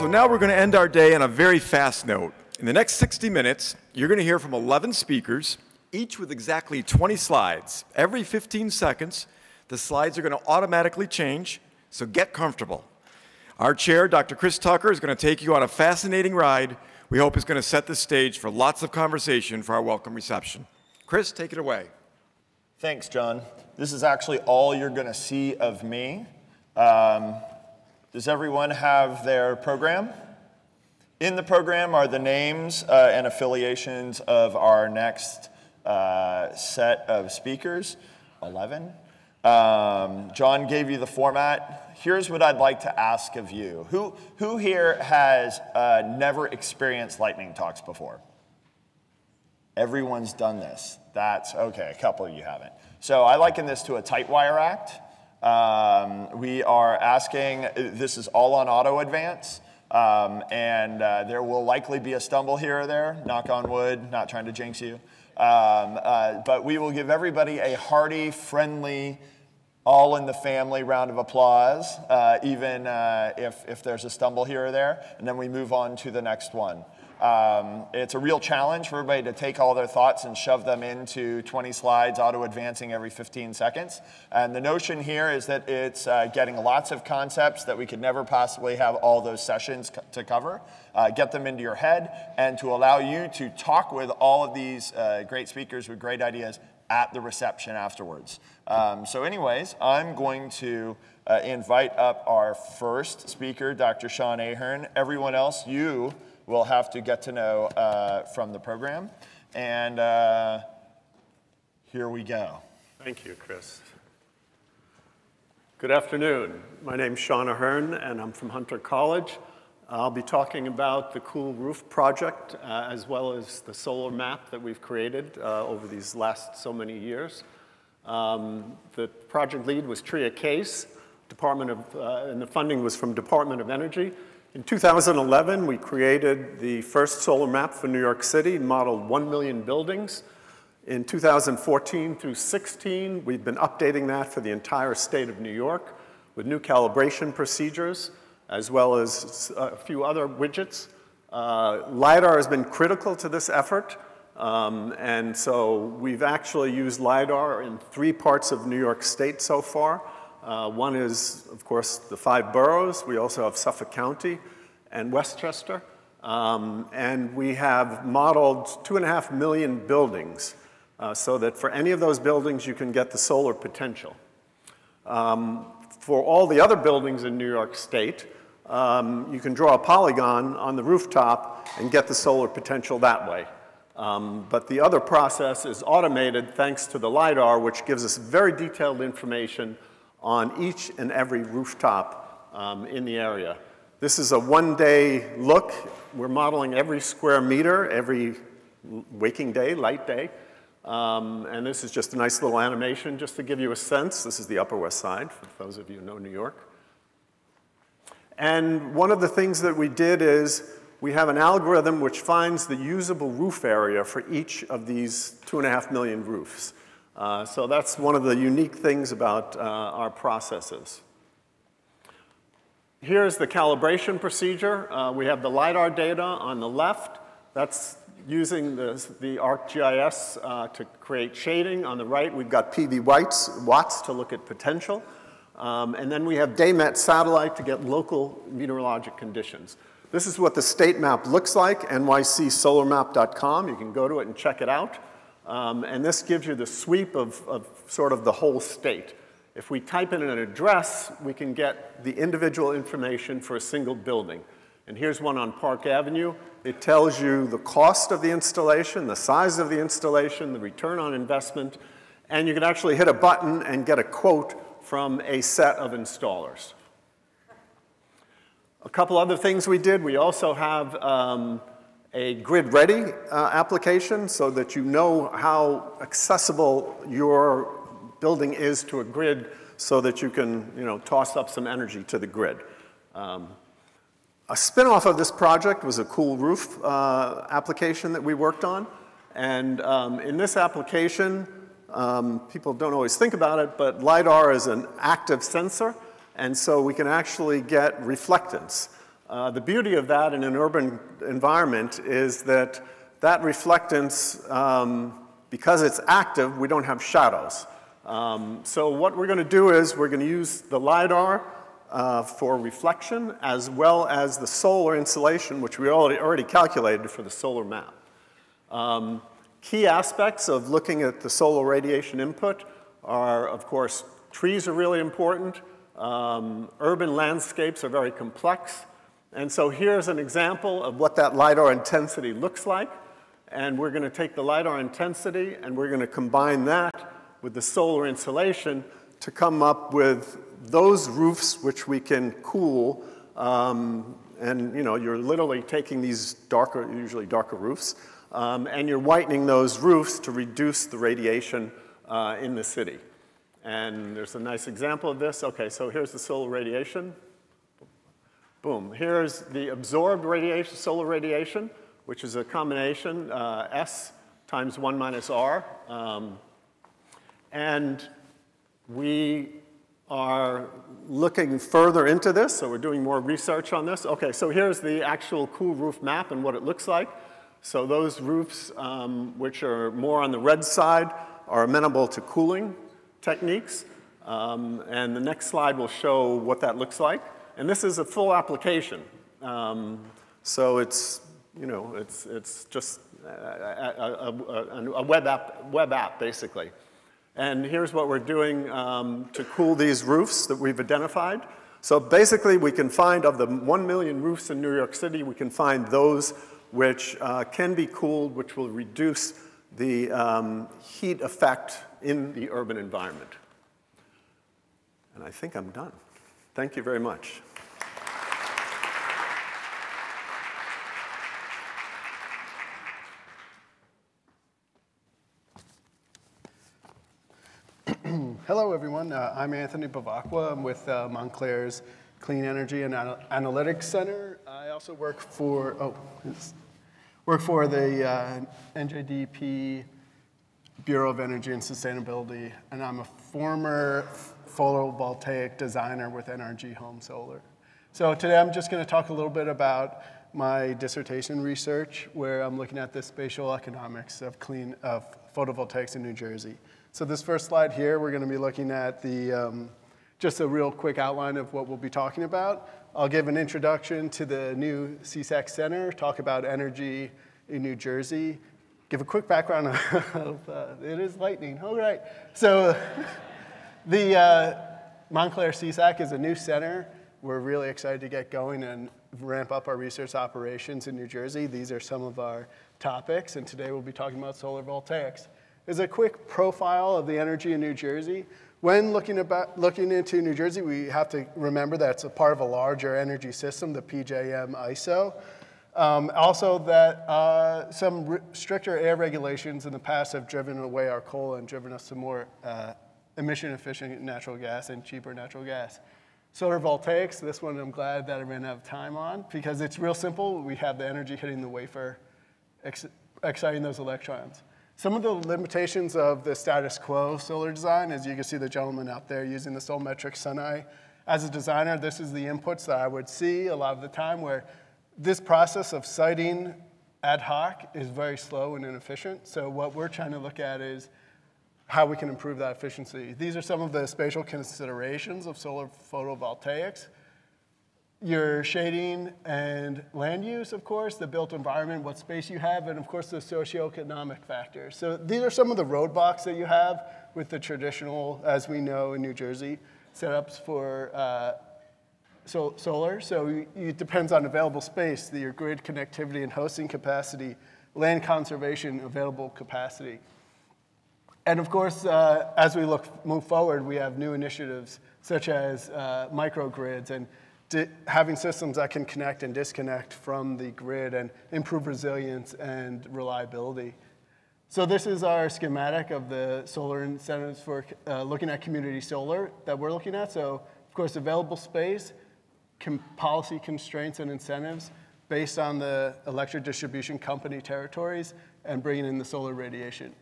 So now we're going to end our day on a very fast note. In the next 60 minutes, you're going to hear from 11 speakers, each with exactly 20 slides. Every 15 seconds, the slides are going to automatically change, so get comfortable. Our chair, Dr. Chris Tucker, is going to take you on a fascinating ride we hope is going to set the stage for lots of conversation for our welcome reception. Chris, take it away. Thanks, John. This is actually all you're going to see of me. Does everyone have their program? In the program are the names and affiliations of our next set of speakers, 11. John gave you the format. Here's what I'd like to ask of you. Who here has never experienced lightning talks before? Everyone's done this. That's okay, a couple of you haven't. So I liken this to a tight wire act. We are asking, this is all on auto advance, and there will likely be a stumble here or there, knock on wood, not trying to jinx you. But we will give everybody a hearty, friendly, all-in-the-family round of applause, even if there's a stumble here or there, and then we move on to the next one. It's a real challenge for everybody to take all their thoughts and shove them into 20 slides, auto-advancing every 15 seconds. And the notion here is that it's getting lots of concepts that we could never possibly have all those sessions to cover, get them into your head, and to allow you to talk with all of these great speakers with great ideas at the reception afterwards. So anyways, I'm going to invite up our first speaker, Dr. Sean Ahearn. Everyone else, you will have to get to know from the program. And here we go. Thank you, Chris. Good afternoon. My name's Sean Ahearn, and I'm from Hunter College. I'll be talking about the Cool Roof Project, as well as the solar map that we've created over these last so many years. The project lead was Tria Case, and the funding was from Department of Energy. In 2011, we created the first solar map for New York City, modeled 1 million buildings. In 2014 through 16, we've been updating that for the entire state of New York with new calibration procedures, as well as a few other widgets. LiDAR has been critical to this effort, and so we've actually used LiDAR in 3 parts of New York State so far. One is, of course, the 5 boroughs. We also have Suffolk County and Westchester, and we have modeled 2.5 million buildings so that for any of those buildings, you can get the solar potential. For all the other buildings in New York State, you can draw a polygon on the rooftop and get the solar potential that way. But the other process is automated thanks to the LiDAR, which gives us very detailed information on each and every rooftop in the area. This is a one-day look. We're modeling every square meter, every waking day, light day. And this is just a nice little animation just to give you a sense. This is the Upper West Side, for those of you who know New York. And one of the things that we did is we have an algorithm which finds the usable roof area for each of these 2.5 million roofs. So that's one of the unique things about our processes. Here's the calibration procedure. We have the LiDAR data on the left. That's using the ArcGIS to create shading. On the right, we've got PV watts to look at potential. And then we have DayMet satellite to get local meteorologic conditions. This is what the state map looks like, nycsolarmap.com. You can go to it and check it out. And this gives you the sweep of sort of the whole state. If we type in an address, we can get the individual information for a single building. And here's one on Park Avenue. It tells you the cost of the installation, the size of the installation, the return on investment, and you can actually hit a button and get a quote from a set of installers. A couple other things we did, we also have a grid-ready application so that you know how accessible your building is to a grid so that you can toss up some energy to the grid. A spin-off of this project was a Cool Roof application that we worked on. And in this application, people don't always think about it, but LiDAR is an active sensor, and so we can actually get reflectance. The beauty of that in an urban environment is that that reflectance, because it's active, we don't have shadows. So what we're going to do is we're going to use the LiDAR for reflection, as well as the solar insulation, which we already calculated for the solar map. Key aspects of looking at the solar radiation input are, of course, trees are really important. Urban landscapes are very complex. And so here's an example of what that LiDAR intensity looks like. And we're going to take the LiDAR intensity, and we're going to combine that with the solar insulation to come up with those roofs which we can cool, and you know, you're literally taking these darker, usually darker roofs, and you're whitening those roofs to reduce the radiation in the city. And there's a nice example of this. Okay, so here's the solar radiation. Boom. Here's the absorbed radiation, solar radiation, which is a combination, S times 1 minus R. And we are looking further into this, so we're doing more research on this. Okay, so here's the actual cool roof map and what it looks like. So those roofs, which are more on the red side, are amenable to cooling techniques. And the next slide will show what that looks like. And this is a full application. So it's, you know, it's just a web app, basically. And here's what we're doing to cool these roofs that we've identified. So basically, we can find, of the 1 million roofs in New York City, we can find those which can be cooled, which will reduce the heat effect in the urban environment. And I think I'm done. Thank you very much. Hello, everyone. I'm Anthony Bevacqua. I'm with Montclair's Clean Energy and Analytics Center. I also work for the NJDP Bureau of Energy and Sustainability, and I'm a former photovoltaic designer with NRG Home Solar. So today I'm just going to talk a little bit about my dissertation research, where I'm looking at the spatial economics of photovoltaics in New Jersey. So this first slide here, we're going to be looking at the, just a real quick outline of what we'll be talking about. I'll give an introduction to the new CSAC Center, talk about energy in New Jersey, give a quick background of, it is lightning, all right. So the Montclair CSAC is a new center. We're really excited to get going and ramp up our research operations in New Jersey. These are some of our topics, and today we'll be talking about solar voltaics. Is a quick profile of the energy in New Jersey. When looking into New Jersey, we have to remember that it's a part of a larger energy system, the PJM ISO. Also that some stricter air regulations in the past have driven away our coal and driven us to more emission-efficient natural gas and cheaper natural gas. Solar voltaics, this one I'm glad that I ran out of time on because it's real simple. We have the energy hitting the wafer, exciting those electrons. Some of the limitations of the status quo solar design, as you can see the gentleman out there using the Solmetric SunEye. As a designer, this is the inputs that I would see a lot of the time where this process of siting ad hoc is very slow and inefficient. So what we're trying to look at is how we can improve that efficiency. These are some of the spatial considerations of solar photovoltaics. Your shading and land use, of course, the built environment, what space you have, and of course the socioeconomic factors. So these are some of the roadblocks that you have with the traditional, as we know in New Jersey, setups for solar. So it depends on available space, your grid connectivity and hosting capacity, land conservation, available capacity. And of course, as we move forward, we have new initiatives such as microgrids and having systems that can connect and disconnect from the grid and improve resilience and reliability. So this is our schematic of the solar incentives for looking at community solar that we're looking at. So of course, available space, policy constraints and incentives based on the electric distribution company territories and bringing in the solar radiation.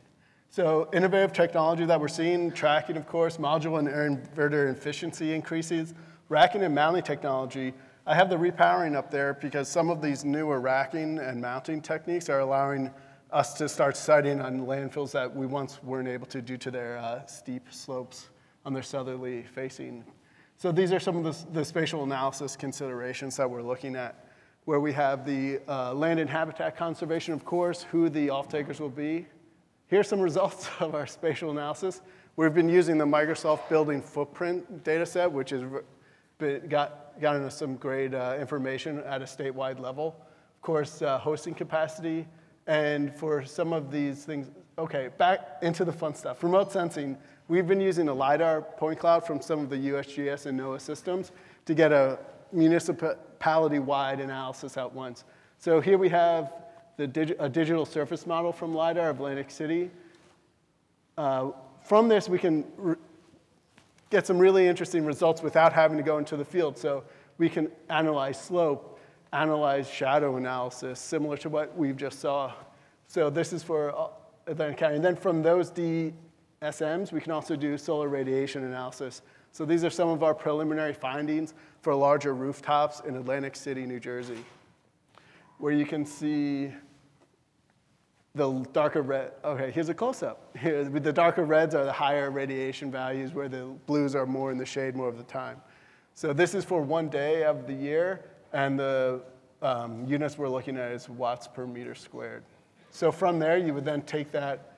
So innovative technology that we're seeing, tracking of course, module and inverter efficiency increases, racking and mounting technology, I have the repowering up there because some of these newer racking and mounting techniques are allowing us to start siting on landfills that we once weren't able to due to their steep slopes on their southerly facing. So these are some of the spatial analysis considerations that we're looking at, where we have the land and habitat conservation, of course, who the off-takers will be. Here's some results of our spatial analysis. We've been using the Microsoft Building Footprint data set, which has gotten us some great information at a statewide level. Of course, hosting capacity. And for some of these things, OK, back into the fun stuff. Remote sensing. We've been using a LiDAR point cloud from some of the USGS and NOAA systems to get a municipality-wide analysis at once. So here we have a digital surface model from LiDAR of Atlantic City. From this, we can get some really interesting results without having to go into the field. So we can analyze slope, analyze shadow analysis, similar to what we just saw. So this is for Atlantic County. And then from those SMs, we can also do solar radiation analysis. So these are some of our preliminary findings for larger rooftops in Atlantic City, New Jersey, where you can see the darker red. OK, here's a close-up. Here, the darker reds are the higher radiation values, where the blues are more in the shade more of the time. So this is for one day of the year. And the units we're looking at is watts per meter squared. So from there, you would then take that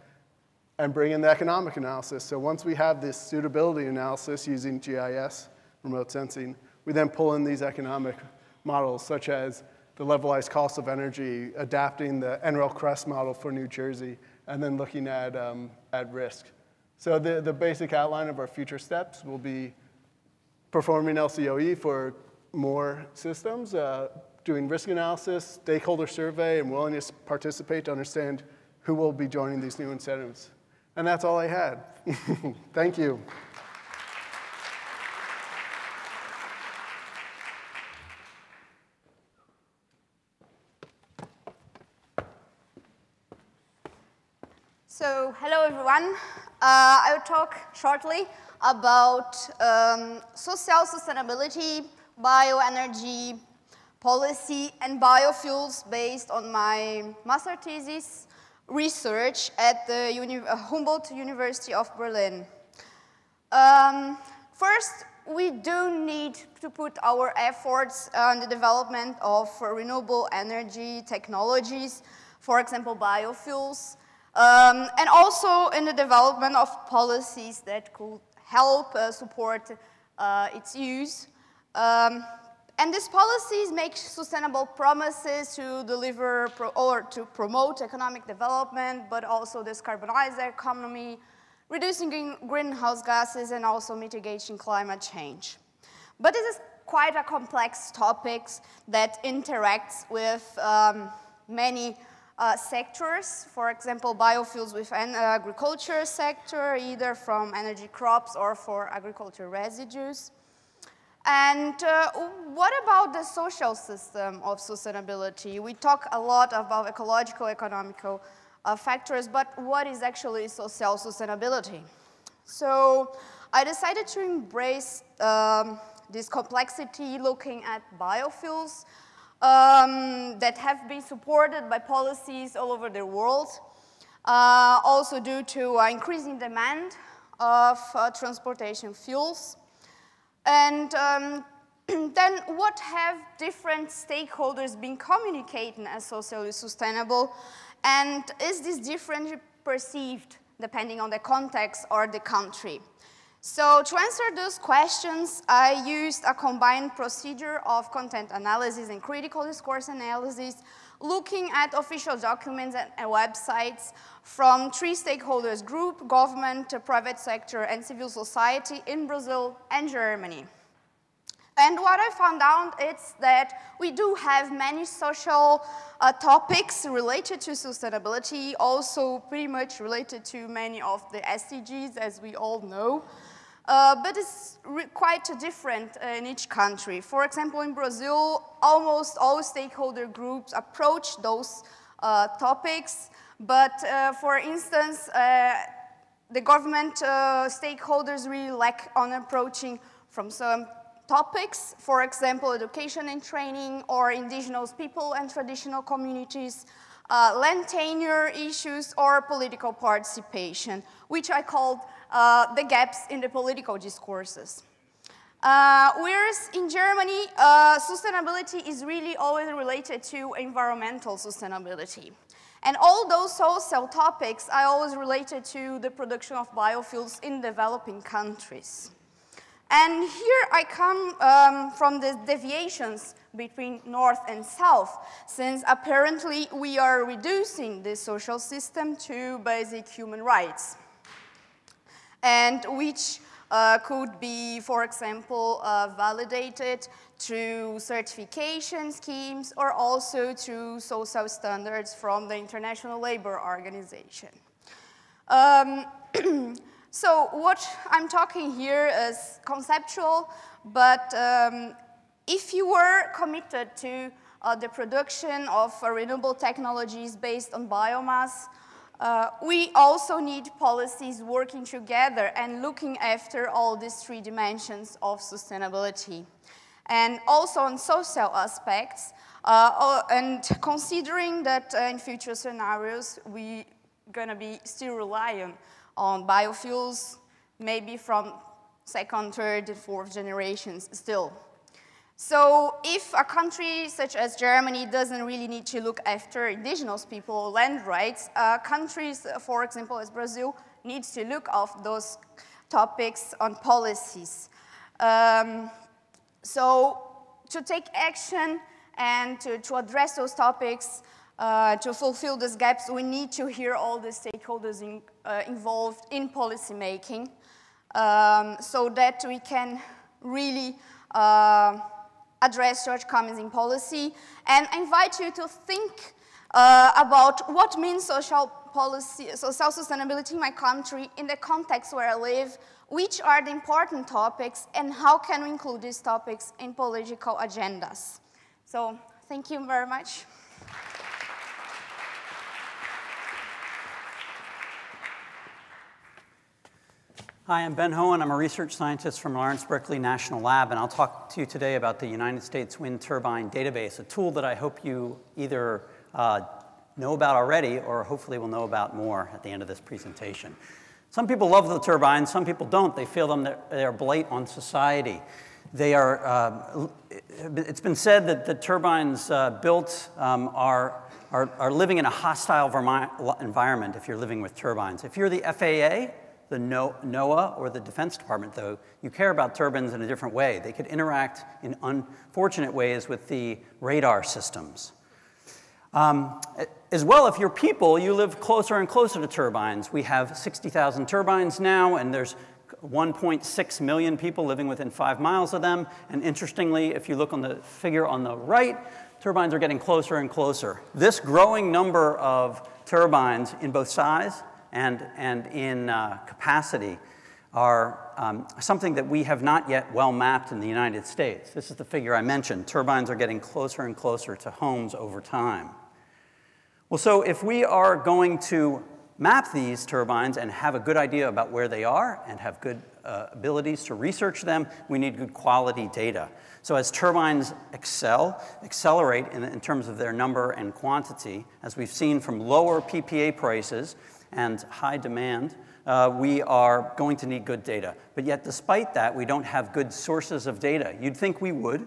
and bring in the economic analysis. So once we have this suitability analysis using GIS, remote sensing, we then pull in these economic models, such as the levelized cost of energy, adapting the NREL CREST model for New Jersey, and then looking at risk. So the basic outline of our future steps will be performing LCOE for more systems, doing risk analysis, stakeholder survey, and willingness to participate to understand who will be joining these new incentives. And that's all I had. Thank you. So hello, everyone. I will talk shortly about social sustainability, bioenergy policy, and biofuels based on my master thesis research at the Humboldt University of Berlin. First, we do need to put our efforts on the development of renewable energy technologies, for example, biofuels, and also in the development of policies that could help support its use. And these policies make sustainable promises to deliver or to promote economic development, but also decarbonize the economy, reducing greenhouse gases, and also mitigating climate change. But this is quite a complex topic that interacts with many sectors. For example, biofuels with agriculture sector, either from energy crops or for agriculture residues. And what about the social system of sustainability? We talk a lot about ecological, economical factors, but what is actually social sustainability? So I decided to embrace this complexity, looking at biofuels that have been supported by policies all over the world, also due to increasing demand of transportation fuels. And then what have different stakeholders been communicating as socially sustainable? And is this differently perceived depending on the context or the country? So to answer those questions, I used a combined procedure of content analysis and critical discourse analysis, looking at official documents and websites from three stakeholders group: government, private sector, and civil society in Brazil and Germany. And what I found out is that we do have many social topics related to sustainability, also pretty much related to many of the SDGs, as we all know. But it's quite different in each country. For example, in Brazil, almost all stakeholder groups approach those topics. But for instance, the government stakeholders really lack on approaching from some topics, for example, education and training, or indigenous people and traditional communities, land tenure issues, or political participation, which I called the gaps in the political discourses. Whereas in Germany, sustainability is really always related to environmental sustainability. And all those social topics are always related to the production of biofuels in developing countries. And here I come from the deviations between North and South, since apparently we are reducing the social system to basic human rights, and which could be, for example, validated through certification schemes or also through social standards from the International Labour Organization. So what I'm talking here is conceptual, but if you were committed to the production of renewable technologies based on biomass, we also need policies working together and looking after all these three dimensions of sustainability. And also on social aspects, and considering that in future scenarios, we're gonna be still relying on biofuels, maybe from second, third, and fourth generations still. So if a country such as Germany doesn't really need to look after indigenous people or land rights, countries, for example, as Brazil, needs to look at those topics on policies. So to take action and to address those topics, to fulfill these gaps, we need to hear all the stakeholders involved in policy making, so that we can really address such comments in policy, and I invite you to think about what means social sustainability in my country, in the context where I live, which are the important topics, and how can we include these topics in political agendas. So, thank you very much. Hi, I'm Ben Hoen. I'm a research scientist from Lawrence Berkeley National Lab, and I'll talk to you today about the United States Wind Turbine Database, a tool that I hope you either know about already or hopefully will know about more at the end of this presentation. Some people love the turbines, some people don't. They feel them, they're a blight on society. They are, it's been said that the turbines built are living in a hostile environment if you're living with turbines. If you're the FAA, the NOAA, or the Defense Department, though, you care about turbines in a different way. They could interact in unfortunate ways with the radar systems. As well, if you're people, you live closer and closer to turbines. We have 60,000 turbines now, and there's 1.6 million people living within 5 miles of them. And interestingly, if you look on the figure on the right, turbines are getting closer and closer. This growing number of turbines in both size and in capacity are something that we have not yet well mapped in the United States. This is the figure I mentioned. Turbines are getting closer and closer to homes over time. Well, so if we are going to map these turbines and have a good idea about where they are and have good abilities to research them, we need good quality data. So as turbines accelerate in terms of their number and quantity, as we've seen from lower PPA prices and high demand, we are going to need good data. But yet, despite that, we don't have good sources of data. You'd think we would.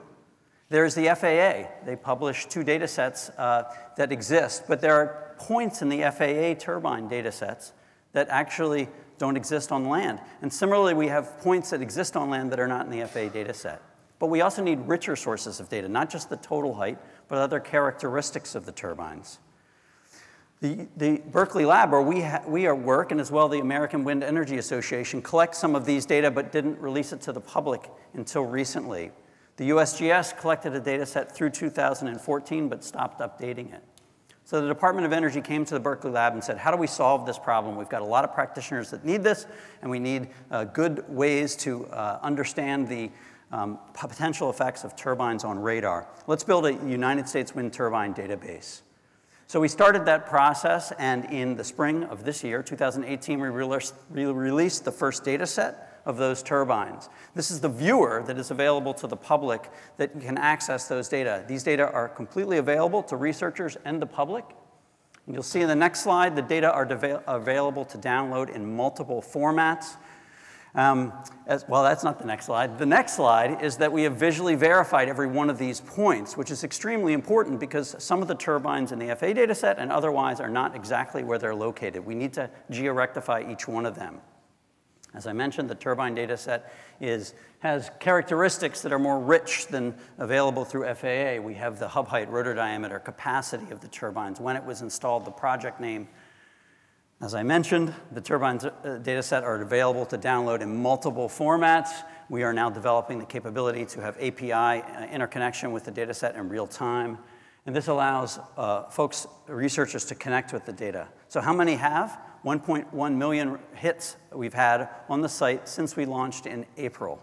There's the FAA. They publish two data sets that exist, but there are points in the FAA turbine data sets that actually don't exist on land. And similarly, we have points that exist on land that are not in the FAA data set. But we also need richer sources of data, not just the total height, but other characteristics of the turbines. The Berkeley Lab, where we are work, and as well the American Wind Energy Association, collects some of these data but didn't release it to the public until recently. The USGS collected a data set through 2014 but stopped updating it. So the Department of Energy came to the Berkeley Lab and said, how do we solve this problem? We've got a lot of practitioners that need this, and we need good ways to understand the potential effects of turbines on radar. Let's build a United States wind turbine database. So we started that process, and in the spring of this year, 2018, we released the first data set of those turbines. This is the viewer that is available to the public that can access those data. These data are completely available to researchers and the public. And you'll see in the next slide, the data are available to download in multiple formats. Well, that's not the next slide. The next slide is that we have visually verified every one of these points, which is extremely important because some of the turbines in the FAA data set and otherwise are not exactly where they're located. We need to georectify each one of them. As I mentioned, the turbine data set has characteristics that are more rich than available through FAA. We have the hub height, rotor diameter, capacity of the turbines, when it was installed, the project name. As I mentioned, the turbine data set are available to download in multiple formats. We are now developing the capability to have API interconnection with the data set in real time. And this allows researchers to connect with the data. So how many have? 1.1 million hits we've had on the site since we launched in April.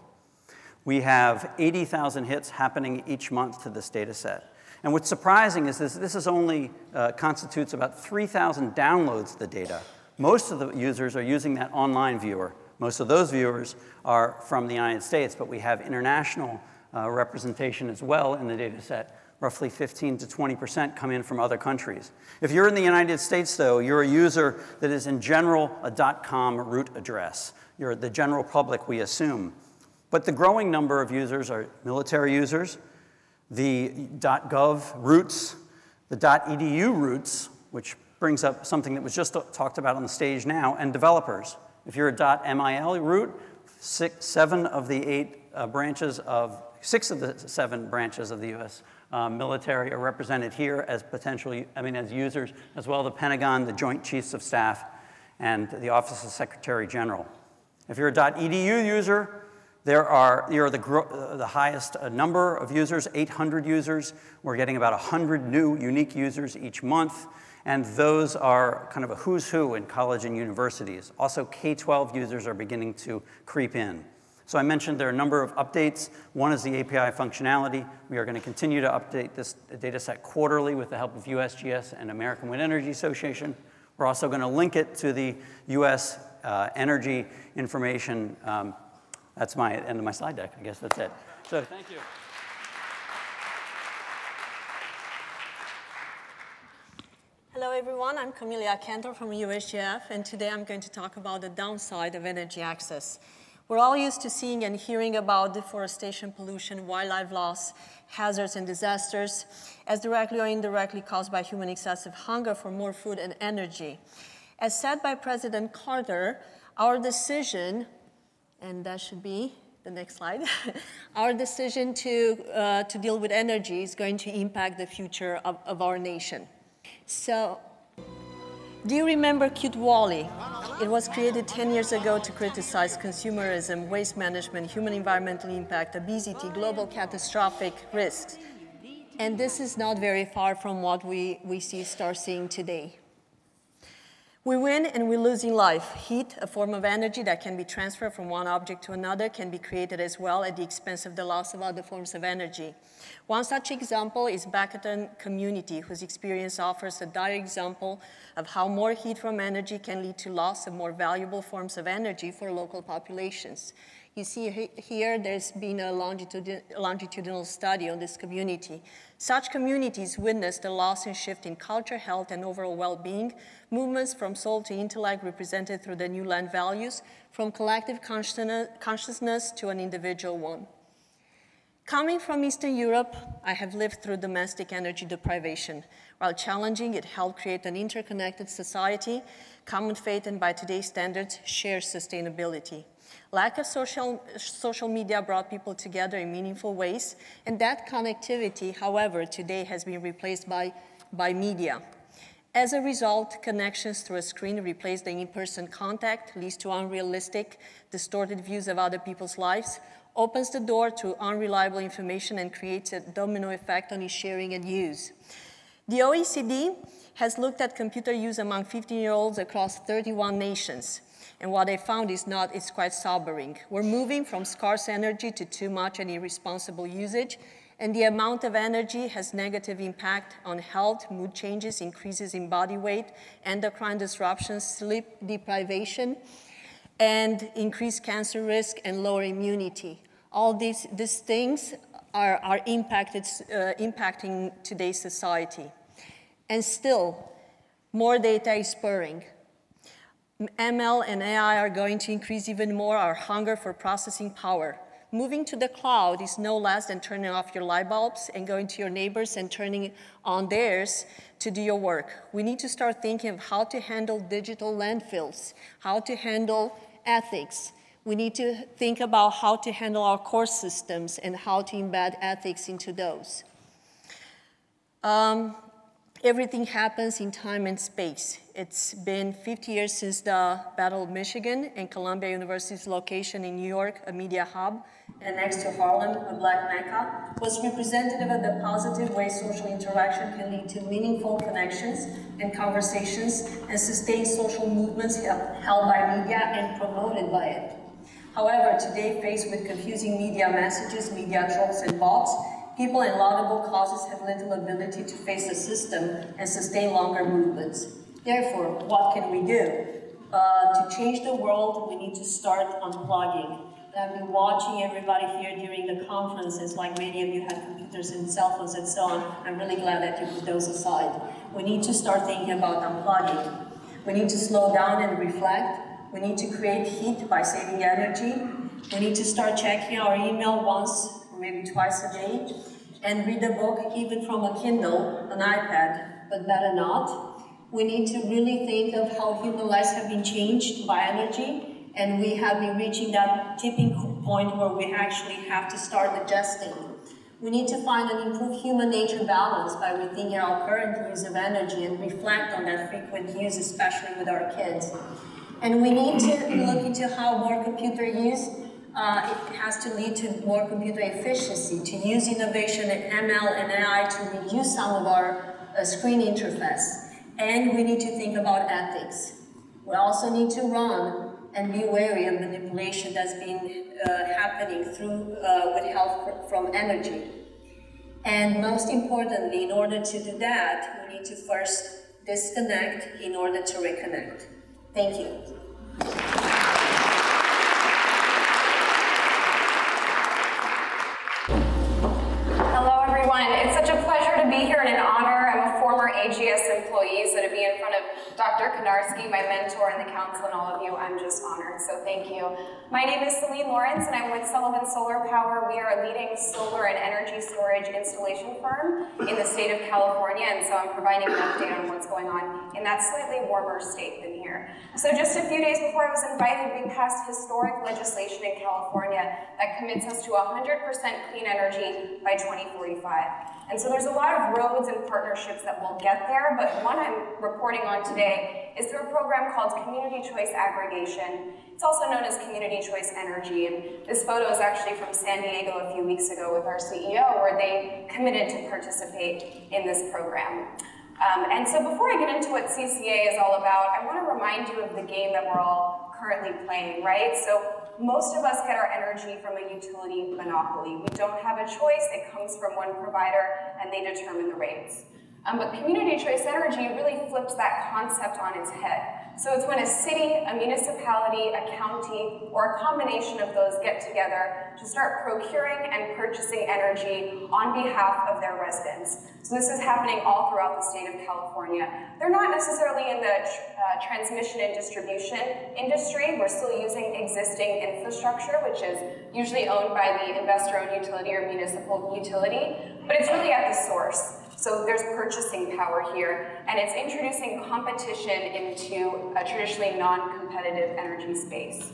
We have 80,000 hits happening each month to this data set. And what's surprising is this is only constitutes about 3,000 downloads of the data. Most of the users are using that online viewer. Most of those viewers are from the United States, but we have international representation as well in the data set. Roughly 15% to 20% come in from other countries. If you're in the United States, though, you're a user that is in general a .com root address. You're the general public, we assume. But the growing number of users are military users, the .gov routes, the .edu routes, which brings up something that was just talked about on the stage now, and developers. If you're a .mil route, six of the seven branches of the US military are represented here as as users, as well the Pentagon, the Joint Chiefs of Staff, and the Office of Secretary General. If you're a .edu user, you're the highest number of users, 800 users. We're getting about 100 new unique users each month, and those are kind of a who's who in college and universities. Also, K-12 users are beginning to creep in. So I mentioned there are a number of updates. One is the API functionality. We are going to continue to update this data set quarterly with the help of USGS and American Wind Energy Association. We're also going to link it to the US energy information. That's my end of my slide deck. I guess that's it. So thank you. Hello, everyone. I'm Camelia Kantor from USGF, and today I'm going to talk about the downside of energy access. We're all used to seeing and hearing about deforestation, pollution, wildlife loss, hazards and disasters, as directly or indirectly caused by human excessive hunger for more food and energy. As said by President Carter, our decision, and that should be the next slide. Our decision to deal with energy is going to impact the future of our nation. So, do you remember Cute Wally? It was created 10 years ago to criticize consumerism, waste management, human environmental impact, obesity, global catastrophic risks. And this is not very far from what we start seeing today. We win and we lose in life. Heat, a form of energy that can be transferred from one object to another, can be created as well at the expense of the loss of other forms of energy. One such example is Backerton community, whose experience offers a dire example of how more heat from energy can lead to loss of more valuable forms of energy for local populations. You see here, there's been a longitudinal study on this community. Such communities witnessed a loss and shift in culture, health, and overall well-being, movements from soul to intellect represented through the new land values, from collective consciousness to an individual one. Coming from Eastern Europe, I have lived through domestic energy deprivation. While challenging, it helped create an interconnected society, common fate, and by today's standards, shared sustainability. Lack of social media brought people together in meaningful ways, and that connectivity, however, today has been replaced by media. As a result, connections through a screen replace the in-person contact, leads to unrealistic, distorted views of other people's lives, opens the door to unreliable information, and creates a domino effect on its sharing and use. The OECD has looked at computer use among 15-year-olds across 31 nations. And what they found is quite sobering. We're moving from scarce energy to too much and irresponsible usage, and the amount of energy has negative impact on health, mood changes, increases in body weight, endocrine disruptions, sleep deprivation, and increased cancer risk and lower immunity. All these things are impacting today's society. And still, more data is spurring. ML and AI are going to increase even more our hunger for processing power. Moving to the cloud is no less than turning off your light bulbs and going to your neighbors and turning on theirs to do your work. We need to start thinking of how to handle digital landfills, how to handle ethics. We need to think about how to handle our core systems and how to embed ethics into those. Everything happens in time and space. It's been 50 years since the Battle of Michigan and Columbia University's location in New York, a media hub, and next to Harlem, a black mecca, was representative of the positive way social interaction can lead to meaningful connections and conversations and sustain social movements held by media and promoted by it. However, today, faced with confusing media messages, media tropes, and bots, people and laudable causes have little ability to face the system and sustain longer movements. Therefore, what can we do? To change the world, we need to start unplugging. I've been watching everybody here during the conferences, like many of you had computers and cell phones and so on. I'm really glad that you put those aside. We need to start thinking about unplugging. We need to slow down and reflect. We need to create heat by saving energy. We need to start checking our email once, maybe twice a day, and read a book, even from a Kindle, an iPad, but better not. We need to really think of how human lives have been changed by energy, and we have been reaching that tipping point where we actually have to start adjusting. We need to find an improved human nature balance by rethinking our current use of energy and reflect on that frequent use, especially with our kids. And we need to look into how more computer use it has to lead to more computer efficiency, to use innovation in ML and AI to reduce some of our screen interface. And we need to think about ethics. We also need to run and be wary of manipulation that's been happening through with help from energy. And most importantly, in order to do that, we need to first disconnect in order to reconnect. Thank you. It's such a pleasure to be here and an honor. I'm a former AGS employee, so to be in front of Dr. Konarski, my mentor, and the council and all of you, I'm just honored, so thank you. My name is Selene Lawrence, and I'm with Sullivan Solar Power. We are a leading solar and energy storage installation firm in the state of California, and so I'm providing an update on what's going on in that slightly warmer state than here. So just a few days before I was invited, we passed historic legislation in California that commits us to 100% clean energy by 2045. And so there's a lot of roads and partnerships that will get there, but one I'm reporting on today is through a program called Community Choice Aggregation. It's also known as Community Choice Energy, and this photo is actually from San Diego a few weeks ago with our CEO, where they committed to participate in this program. And so before I get into what CCA is all about, I want to remind you of the game that we're all currently playing, right? So most of us get our energy from a utility monopoly. We don't have a choice. It comes from one provider, and they determine the rates. But community choice energy really flips that concept on its head. So it's when a city, a municipality, a county, or a combination of those get together to start procuring and purchasing energy on behalf of their residents. So this is happening all throughout the state of California. They're not necessarily in the transmission and distribution industry. We're still using existing infrastructure, which is usually owned by the investor-owned utility or municipal utility, but it's really at the source. So there's purchasing power here, and it's introducing competition into a traditionally non-competitive energy space.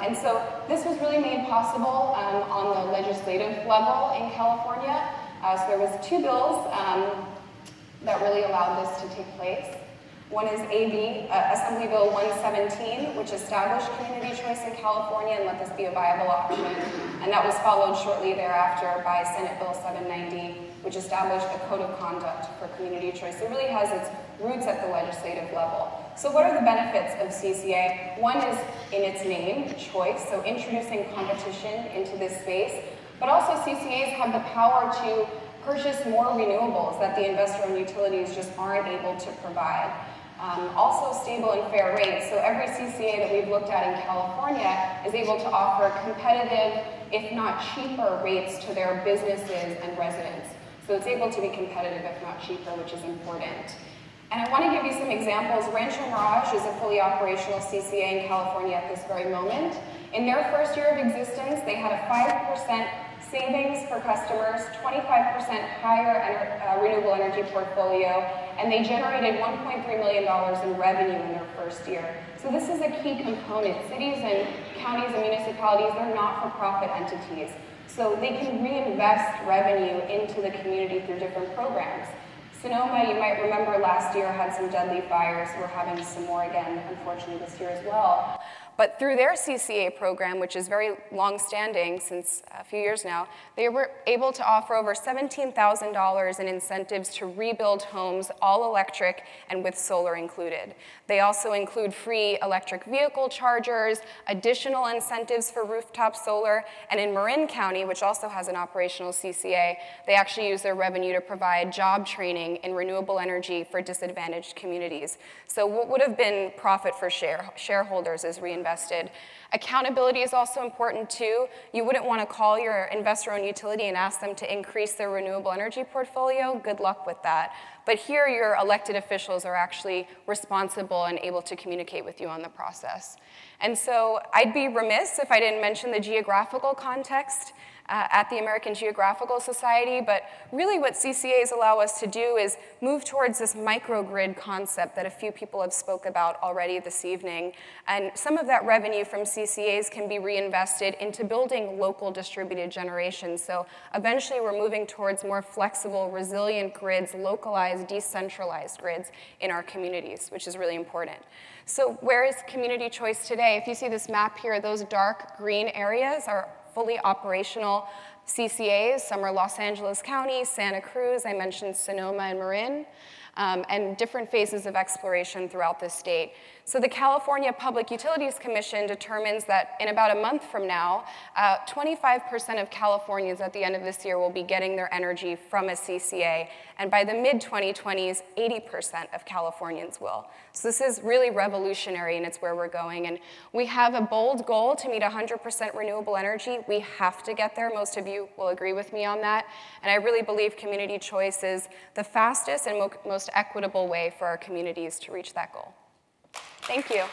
And so this was really made possible on the legislative level in California. So there was two bills that really allowed this to take place. One is AB, Assembly Bill 117, which established community choice in California and let this be a viable option. And that was followed shortly thereafter by Senate Bill 790, which established a code of conduct for community choice. It really has its roots at the legislative level. So what are the benefits of CCA? One is in its name, choice, so introducing competition into this space. But also CCAs have the power to purchase more renewables that the investor-owned utilities just aren't able to provide. Also stable and fair rates. So every CCA that we've looked at in California is able to offer competitive, if not cheaper, rates to their businesses and residents. So it's able to be competitive, if not cheaper, which is important. And I want to give you some examples. Rancho Mirage is a fully operational CCA in California at this very moment. In their first year of existence, they had a 5% savings for customers, 25% higher renewable energy portfolio, and they generated $1.3 million in revenue in their first year. So this is a key component. Cities and counties and municipalities, they're not-for-profit entities. So they can reinvest revenue into the community through different programs. Sonoma, you might remember last year, had some deadly fires. We're having some more again, unfortunately, this year as well. But through their CCA program, which is very long-standing since a few years now, they were able to offer over $17,000 in incentives to rebuild homes, all electric and with solar included. They also include free electric vehicle chargers, additional incentives for rooftop solar, and in Marin County, which also has an operational CCA, they actually use their revenue to provide job training in renewable energy for disadvantaged communities. So what would have been profit for shareholders is reinvested. Accountability is also important too. You wouldn't want to call your investor-owned utility and ask them to increase their renewable energy portfolio. Good luck with that. But here your elected officials are actually responsible and able to communicate with you on the process. And so I'd be remiss if I didn't mention the geographical context at the American Geographical Society, but really what CCAs allow us to do is move towards this microgrid concept that a few people have spoke about already this evening. And some of that revenue from CCAs can be reinvested into building local distributed generation. So eventually we're moving towards more flexible, resilient grids, localized, decentralized grids in our communities, which is really important. So where is community choice today? If you see this map here, those dark green areas are fully operational CCAs. Some are Los Angeles County, Santa Cruz, I mentioned Sonoma and Marin, and different phases of exploration throughout the state. So the California Public Utilities Commission determines that in about a month from now, 25% of Californians at the end of this year will be getting their energy from a CCA, and by the mid-2020s, 80% of Californians will. So this is really revolutionary, and it's where we're going. And we have a bold goal to meet 100% renewable energy. We have to get there. Most of you will agree with me on that. And I really believe community choice is the fastest and most equitable way for our communities to reach that goal. Thank you.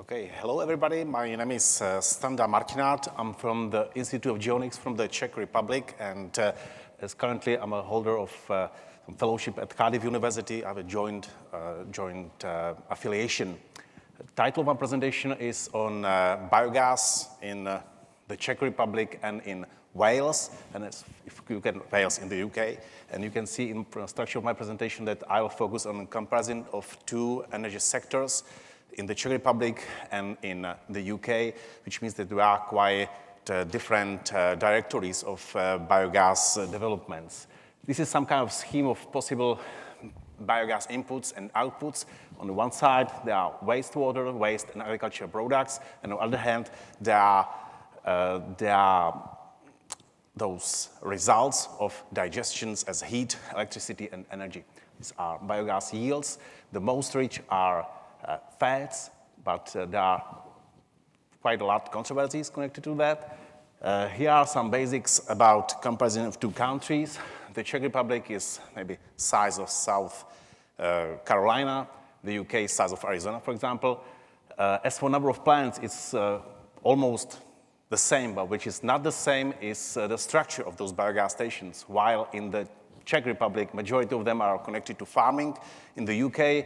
Okay, hello everybody. My name is Standa Martinat. I'm from the Institute of Geonics from the Czech Republic, and as currently I'm a holder of some fellowship at Cardiff University. I have a joint affiliation. The title of my presentation is on biogas in the Czech Republic and in Wales, and if you can, Wales in the UK. And you can see in the structure of my presentation that I will focus on a comparison of two energy sectors in the Czech Republic and in the UK, which means that there are quite different directories of biogas developments. This is some kind of scheme of possible biogas inputs and outputs. On the one side, there are wastewater, waste and agricultural products, and on the other hand, there are those results of digestions as heat, electricity, and energy. These are biogas yields. The most rich are fats, but there are quite a lot of controversies connected to that. Here are some basics about comparison of two countries. The Czech Republic is maybe size of South Carolina, the UK size of Arizona, for example. As for number of plants, it's almost the same, but which is not the same is the structure of those biogas stations. While in the Czech Republic, majority of them are connected to farming. In the UK,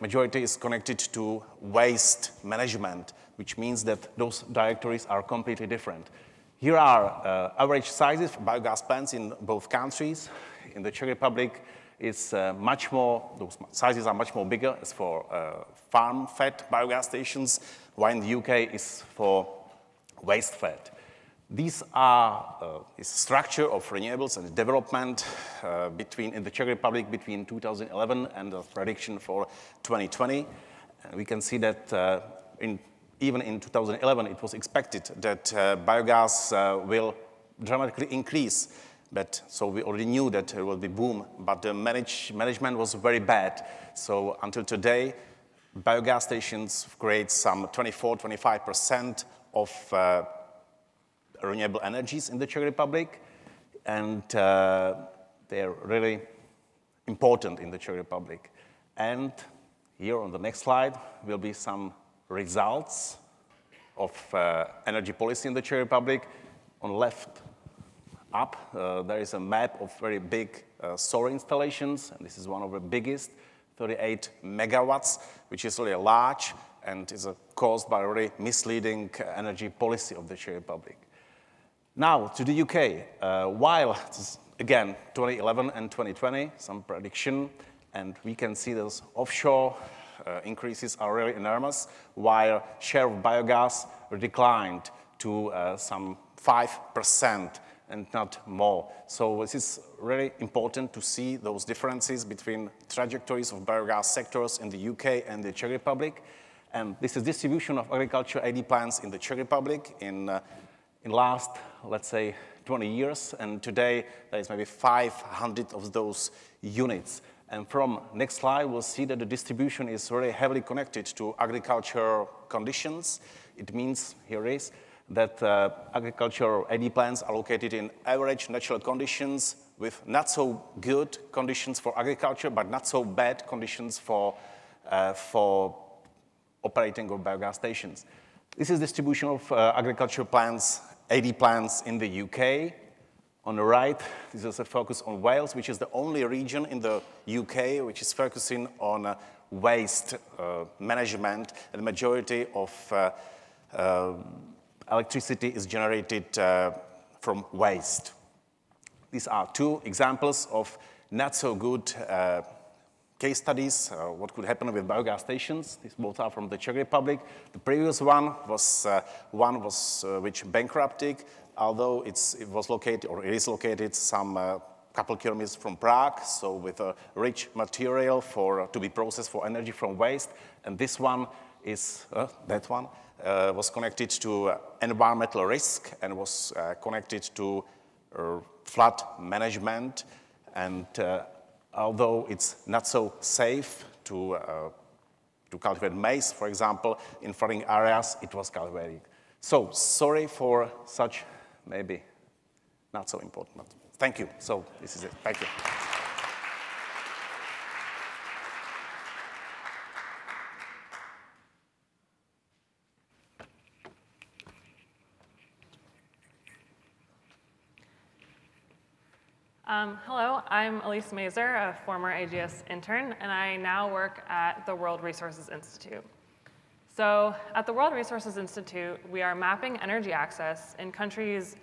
majority is connected to waste management, which means that those directories are completely different. Here are average sizes for biogas plants in both countries. In the Czech Republic, it's much more, those sizes are much more bigger as for farm-fed biogas stations, while in the UK is for waste-fed. These are the structure of renewables and development in the Czech Republic between 2011 and the prediction for 2020. We can see that in even in 2011, it was expected that biogas will dramatically increase. But so we already knew that it will be boom, but the management was very bad. So until today, biogas stations create some 24–25% of renewable energies in the Czech Republic, and they're really important in the Czech Republic. And here on the next slide will be some results of energy policy in the Czech Republic. On the left up, there is a map of very big solar installations, and this is one of the biggest, 38 megawatts, which is really large and is caused by a really misleading energy policy of the Czech Republic. Now to the UK, while again 2011 and 2020, some prediction, and we can see those offshore increases are really enormous, while share of biogas declined to some 5% and not more. So this is really important to see those differences between trajectories of biogas sectors in the UK and the Czech Republic. And this is distribution of agricultural AD plants in the Czech Republic in last, let's say, 20 years. And today, there is maybe 500 of those units. And from next slide, we'll see that the distribution is really heavily connected to agricultural conditions. It means, here is, that agricultural AD plants are located in average natural conditions with not so good conditions for agriculture, but not so bad conditions for operating of biogas stations. This is distribution of agricultural plants, AD plants in the UK. On the right, this is a focus on Wales, which is the only region in the UK which is focusing on waste management. And the majority of electricity is generated from waste. These are two examples of not so good case studies, what could happen with biogas stations. These both are from the Czech Republic. The previous one was which bankrupted, although it was located, or it is located, some couple kilometers from Prague, so with a rich material to be processed for energy from waste. And this one is, that one, was connected to environmental risk and was connected to flood management. And although it's not so safe to cultivate maize, for example, in flooding areas, it was cultivated. So sorry for such maybe not so important. But thank you. So this is it. Thank you. Hello, I'm Elise Mazer, a former AGS intern, and I now work at the World Resources Institute. So at the World Resources Institute, we are mapping energy access in countries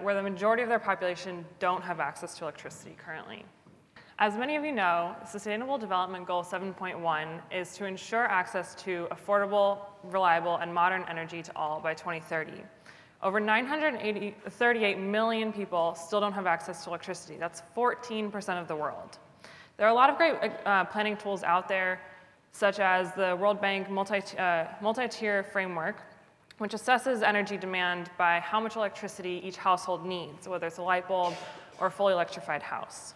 where the majority of their population don't have access to electricity currently. As many of you know, Sustainable Development Goal 7.1 is to ensure access to affordable, reliable, and modern energy to all by 2030. Over 938 million people still don't have access to electricity. That's 14% of the world. There are a lot of great planning tools out there, such as the World Bank multi-tier framework, which assesses energy demand by how much electricity each household needs, whether it's a light bulb or a fully electrified house.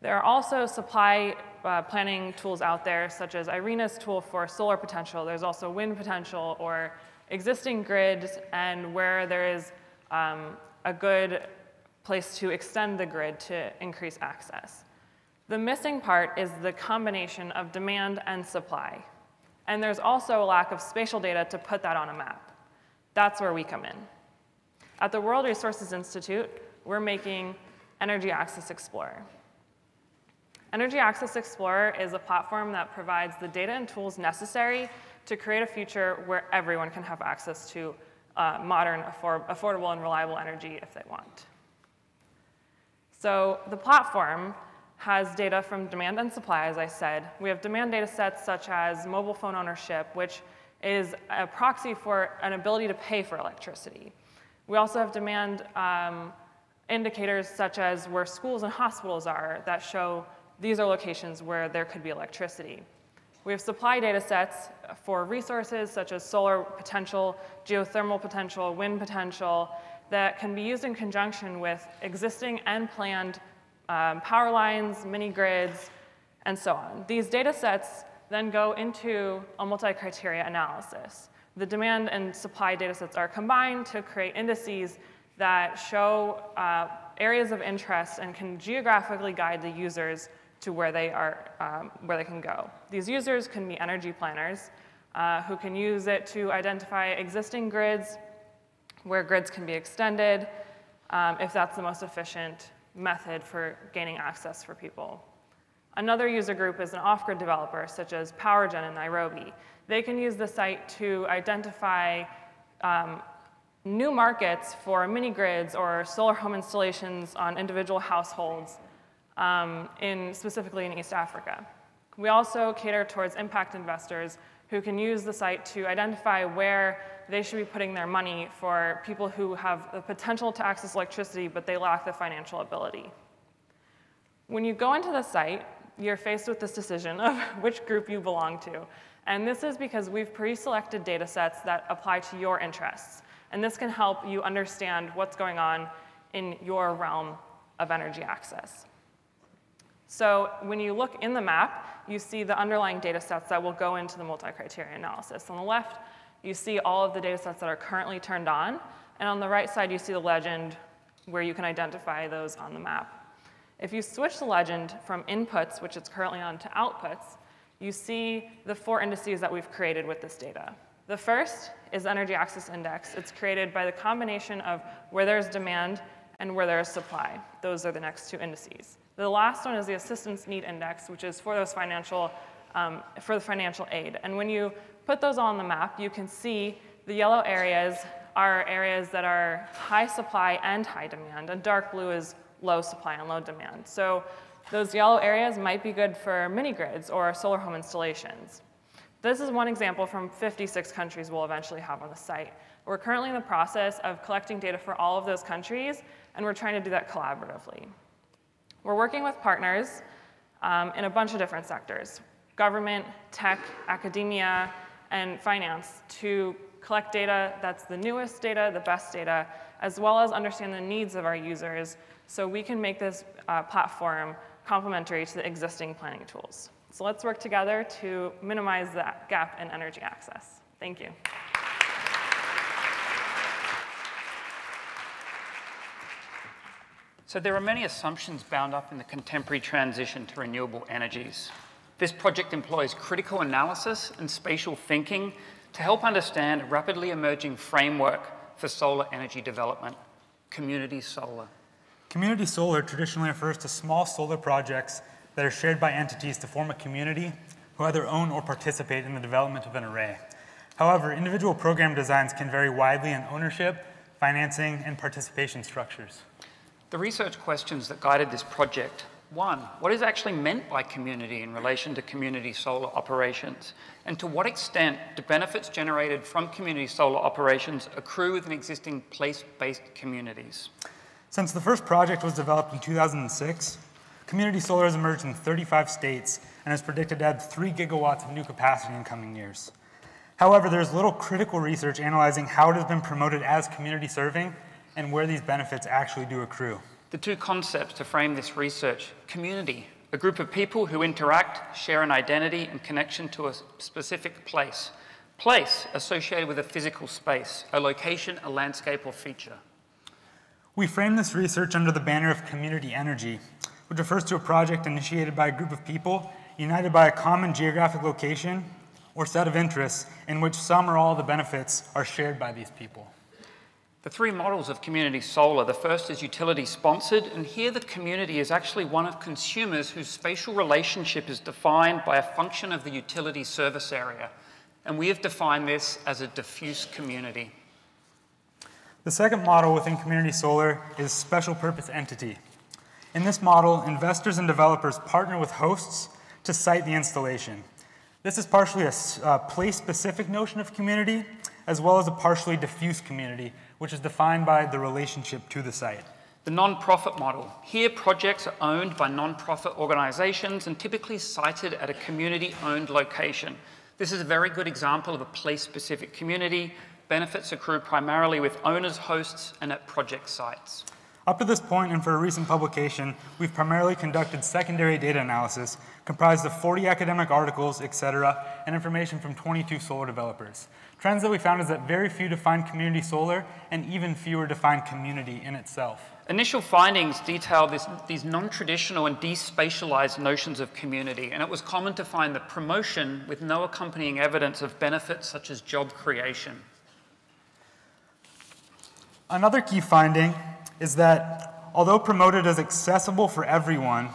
There are also supply planning tools out there, such as IRENA's tool for solar potential. There's also wind potential, or existing grids, and where there is a good place to extend the grid to increase access. The missing part is the combination of demand and supply. And there's also a lack of spatial data to put that on a map. That's where we come in. At the World Resources Institute, we're making Energy Access Explorer. Energy Access Explorer is a platform that provides the data and tools necessary to create a future where everyone can have access to modern, affordable, and reliable energy if they want. So the platform has data from demand and supply, as I said. We have demand data sets such as mobile phone ownership, which is a proxy for an ability to pay for electricity. We also have demand indicators such as where schools and hospitals are that show these are locations where there could be electricity. We have supply data sets for resources such as solar potential, geothermal potential, wind potential that can be used in conjunction with existing and planned power lines, mini grids, and so on. These data sets then go into a multi-criteria analysis. The demand and supply data sets are combined to create indices that show areas of interest and can geographically guide the users to where they can go. These users can be energy planners who can use it to identify existing grids, where grids can be extended, if that's the most efficient method for gaining access for people. Another user group is an off-grid developer, such as PowerGen in Nairobi. They can use the site to identify new markets for mini-grids or solar home installations on individual households, specifically in East Africa. We also cater towards impact investors who can use the site to identify where they should be putting their money for people who have the potential to access electricity, but they lack the financial ability. When you go into the site, you're faced with this decision of which group you belong to. And this is because we've pre-selected data sets that apply to your interests. And this can help you understand what's going on in your realm of energy access. So when you look in the map, you see the underlying data sets that will go into the multi-criteria analysis. On the left, you see all of the data sets that are currently turned on. And on the right side, you see the legend where you can identify those on the map. If you switch the legend from inputs, which it's currently on, to outputs, you see the four indices that we've created with this data. The first is Energy Access Index. It's created by the combination of where there's demand and where there is supply. Those are the next two indices. The last one is the Assistance Need Index, which is for those financial aid. And when you put those on the map, you can see the yellow areas are areas that are high supply and high demand, and dark blue is low supply and low demand. So those yellow areas might be good for mini-grids or solar home installations. This is one example from 56 countries we'll eventually have on the site. We're currently in the process of collecting data for all of those countries, and we're trying to do that collaboratively. We're working with partners in a bunch of different sectors, government, tech, academia, and finance, to collect data that's the newest data, the best data, as well as understand the needs of our users so we can make this platform complementary to the existing planning tools. So let's work together to minimize that gap in energy access. Thank you. So there are many assumptions bound up in the contemporary transition to renewable energies. This project employs critical analysis and spatial thinking to help understand a rapidly emerging framework for solar energy development, community solar. Community solar traditionally refers to small solar projects that are shared by entities to form a community who either own or participate in the development of an array. However, individual program designs can vary widely in ownership, financing, and participation structures. The research questions that guided this project: one, what is actually meant by community in relation to community solar operations? And to what extent do benefits generated from community solar operations accrue within existing place-based communities? Since the first project was developed in 2006, community solar has emerged in 35 states and is predicted to add 3 gigawatts of new capacity in coming years. However, there is little critical research analyzing how it has been promoted as community serving and where these benefits actually do accrue. The two concepts to frame this research: community, a group of people who interact, share an identity and connection to a specific place. Place, associated with a physical space, a location, a landscape or feature. We frame this research under the banner of community energy, which refers to a project initiated by a group of people united by a common geographic location or set of interests in which some or all of the benefits are shared by these people. The three models of community solar: the first is utility-sponsored, and here the community is actually one of consumers whose spatial relationship is defined by a function of the utility service area, and we have defined this as a diffuse community. The second model within community solar is special-purpose entity. In this model, investors and developers partner with hosts to site the installation. This is partially a place-specific notion of community, as well as a partially diffuse community, which is defined by the relationship to the site. The non-profit model. Here, projects are owned by non-profit organizations and typically sited at a community-owned location. This is a very good example of a place-specific community. Benefits accrue primarily with owners, hosts, and at project sites. Up to this point, and for a recent publication, we've primarily conducted secondary data analysis, comprised of 40 academic articles, etc., and information from 22 solar developers. Trends that we found is that very few define community solar, and even fewer define community in itself. Initial findings detail these non-traditional and despatialized notions of community, and it was common to find the promotion with no accompanying evidence of benefits such as job creation. Another key finding is that although promoted as accessible for everyone,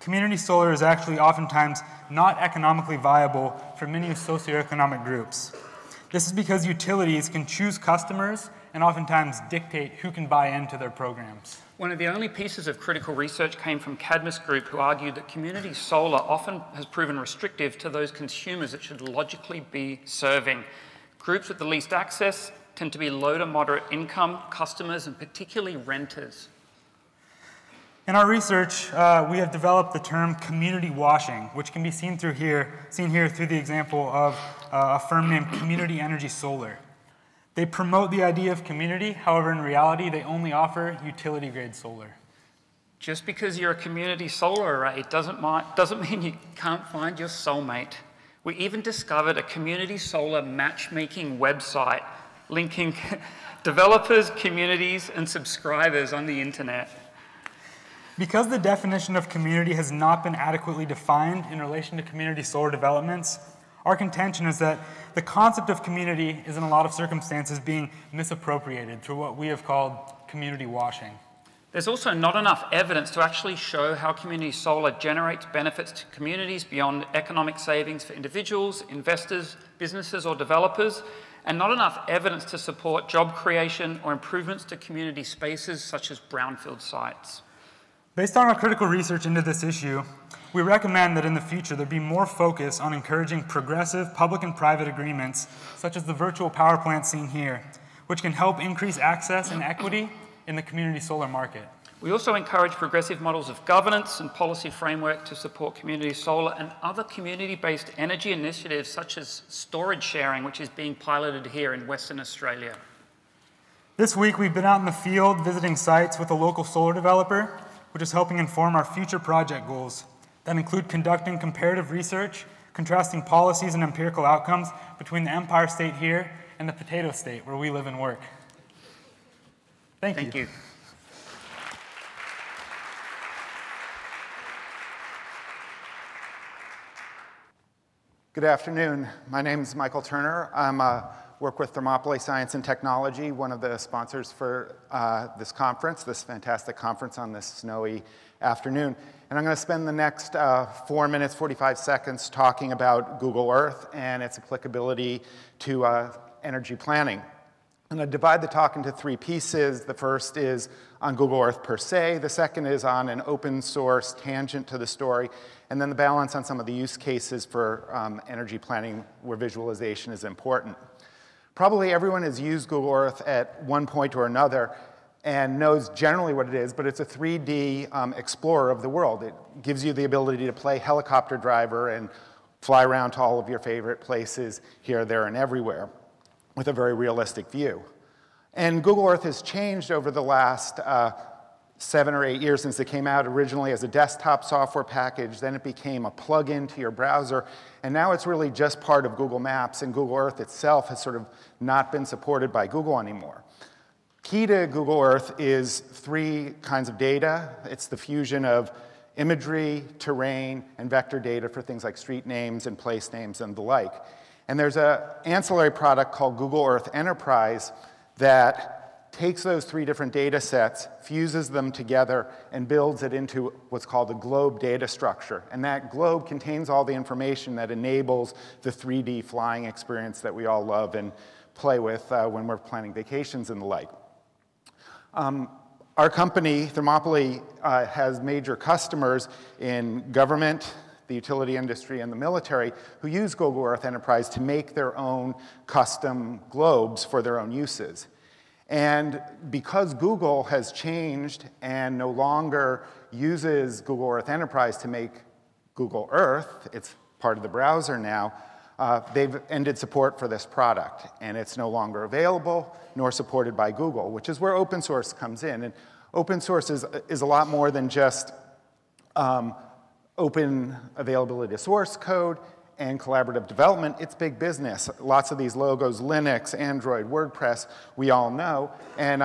community solar is actually oftentimes not economically viable for many socioeconomic groups. This is because utilities can choose customers and oftentimes dictate who can buy into their programs. One of the only pieces of critical research came from Cadmus Group, who argued that community solar often has proven restrictive to those consumers it should logically be serving. Groups with the least access tend to be low to moderate income customers, and particularly renters. In our research, we have developed the term community washing, which can be seen through here, through the example of a firm named Community Energy Solar. They promote the idea of community, however, in reality, they only offer utility-grade solar. Just because you're a community solar array doesn't mean you can't find your soulmate. We even discovered a community solar matchmaking website linking developers, communities, and subscribers on the internet. Because the definition of community has not been adequately defined in relation to community solar developments, our contention is that the concept of community is in a lot of circumstances being misappropriated through what we have called community washing. There's also not enough evidence to actually show how community solar generates benefits to communities beyond economic savings for individuals, investors, businesses, or developers, and not enough evidence to support job creation or improvements to community spaces such as brownfield sites. Based on our critical research into this issue, we recommend that in the future there be more focus on encouraging progressive public and private agreements, such as the virtual power plant seen here, which can help increase access and equity in the community solar market. We also encourage progressive models of governance and policy framework to support community solar and other community-based energy initiatives such as storage sharing, which is being piloted here in Western Australia. This week we've been out in the field visiting sites with a local solar developer, which is helping inform our future project goals that include conducting comparative research, contrasting policies and empirical outcomes between the Empire State here and the Potato State where we live and work. Thank you. Good afternoon. My name is Michael Turner. I work with Thermopylae Science and Technology, one of the sponsors for this conference, this fantastic conference on this snowy afternoon. And I'm going to spend the next 4 minutes, 45 seconds talking about Google Earth and its applicability to energy planning. I'm going to divide the talk into three pieces. The first is on Google Earth per se. The second is on an open source tangent to the story. And then the balance on some of the use cases for energy planning where visualization is important. Probably everyone has used Google Earth at one point or another and knows generally what it is, but it's a 3D explorer of the world. It gives you the ability to play helicopter driver and fly around to all of your favorite places here, there, and everywhere with a very realistic view. And Google Earth has changed over the last 7 or 8 years since it came out, originally as a desktop software package, then it became a plug-in to your browser, and now it's really just part of Google Maps, and Google Earth itself has sort of not been supported by Google anymore. Key to Google Earth is three kinds of data. It's the fusion of imagery, terrain, and vector data for things like street names and place names and the like. And there's an ancillary product called Google Earth Enterprise that takes those three different data sets, fuses them together, and builds it into what's called a globe data structure. And that globe contains all the information that enables the 3D flying experience that we all love and play with when we're planning vacations and the like. Our company, Thermopylae, has major customers in government, the utility industry, and the military who use Google Earth Enterprise to make their own custom globes for their own uses. And because Google has changed and no longer uses Google Earth Enterprise to make Google Earth, it's part of the browser now, they've ended support for this product. And it's no longer available nor supported by Google, which is where open source comes in. And open source is a lot more than just open availability of source code and collaborative development. It's big business. Lots of these logos, Linux, Android, WordPress, we all know. And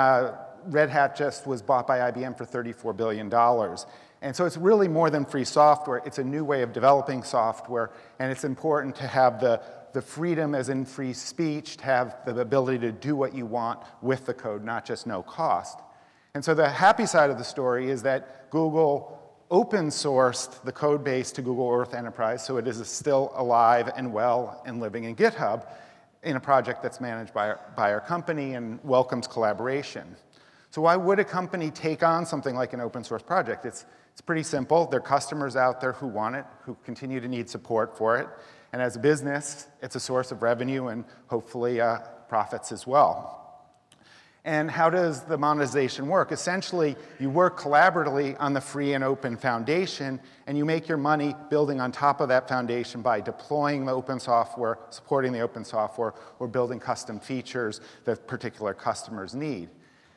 Red Hat just was bought by IBM for $34 billion. And so it's really more than free software. It's a new way of developing software. And it's important to have the freedom, as in free speech, to have the ability to do what you want with the code, not just no cost. And so the happy side of the story is that Google open sourced the code base to Google Earth Enterprise, so it is still alive and well and living in GitHub in a project that's managed by our company and welcomes collaboration. So why would a company take on something like an open source project? It's pretty simple. There are customers out there who want it, who continue to need support for it. And as a business, it's a source of revenue and hopefully profits as well. And how does the monetization work? Essentially, you work collaboratively on the free and open foundation, and you make your money building on top of that foundation by deploying the open software, supporting the open software, or building custom features that particular customers need.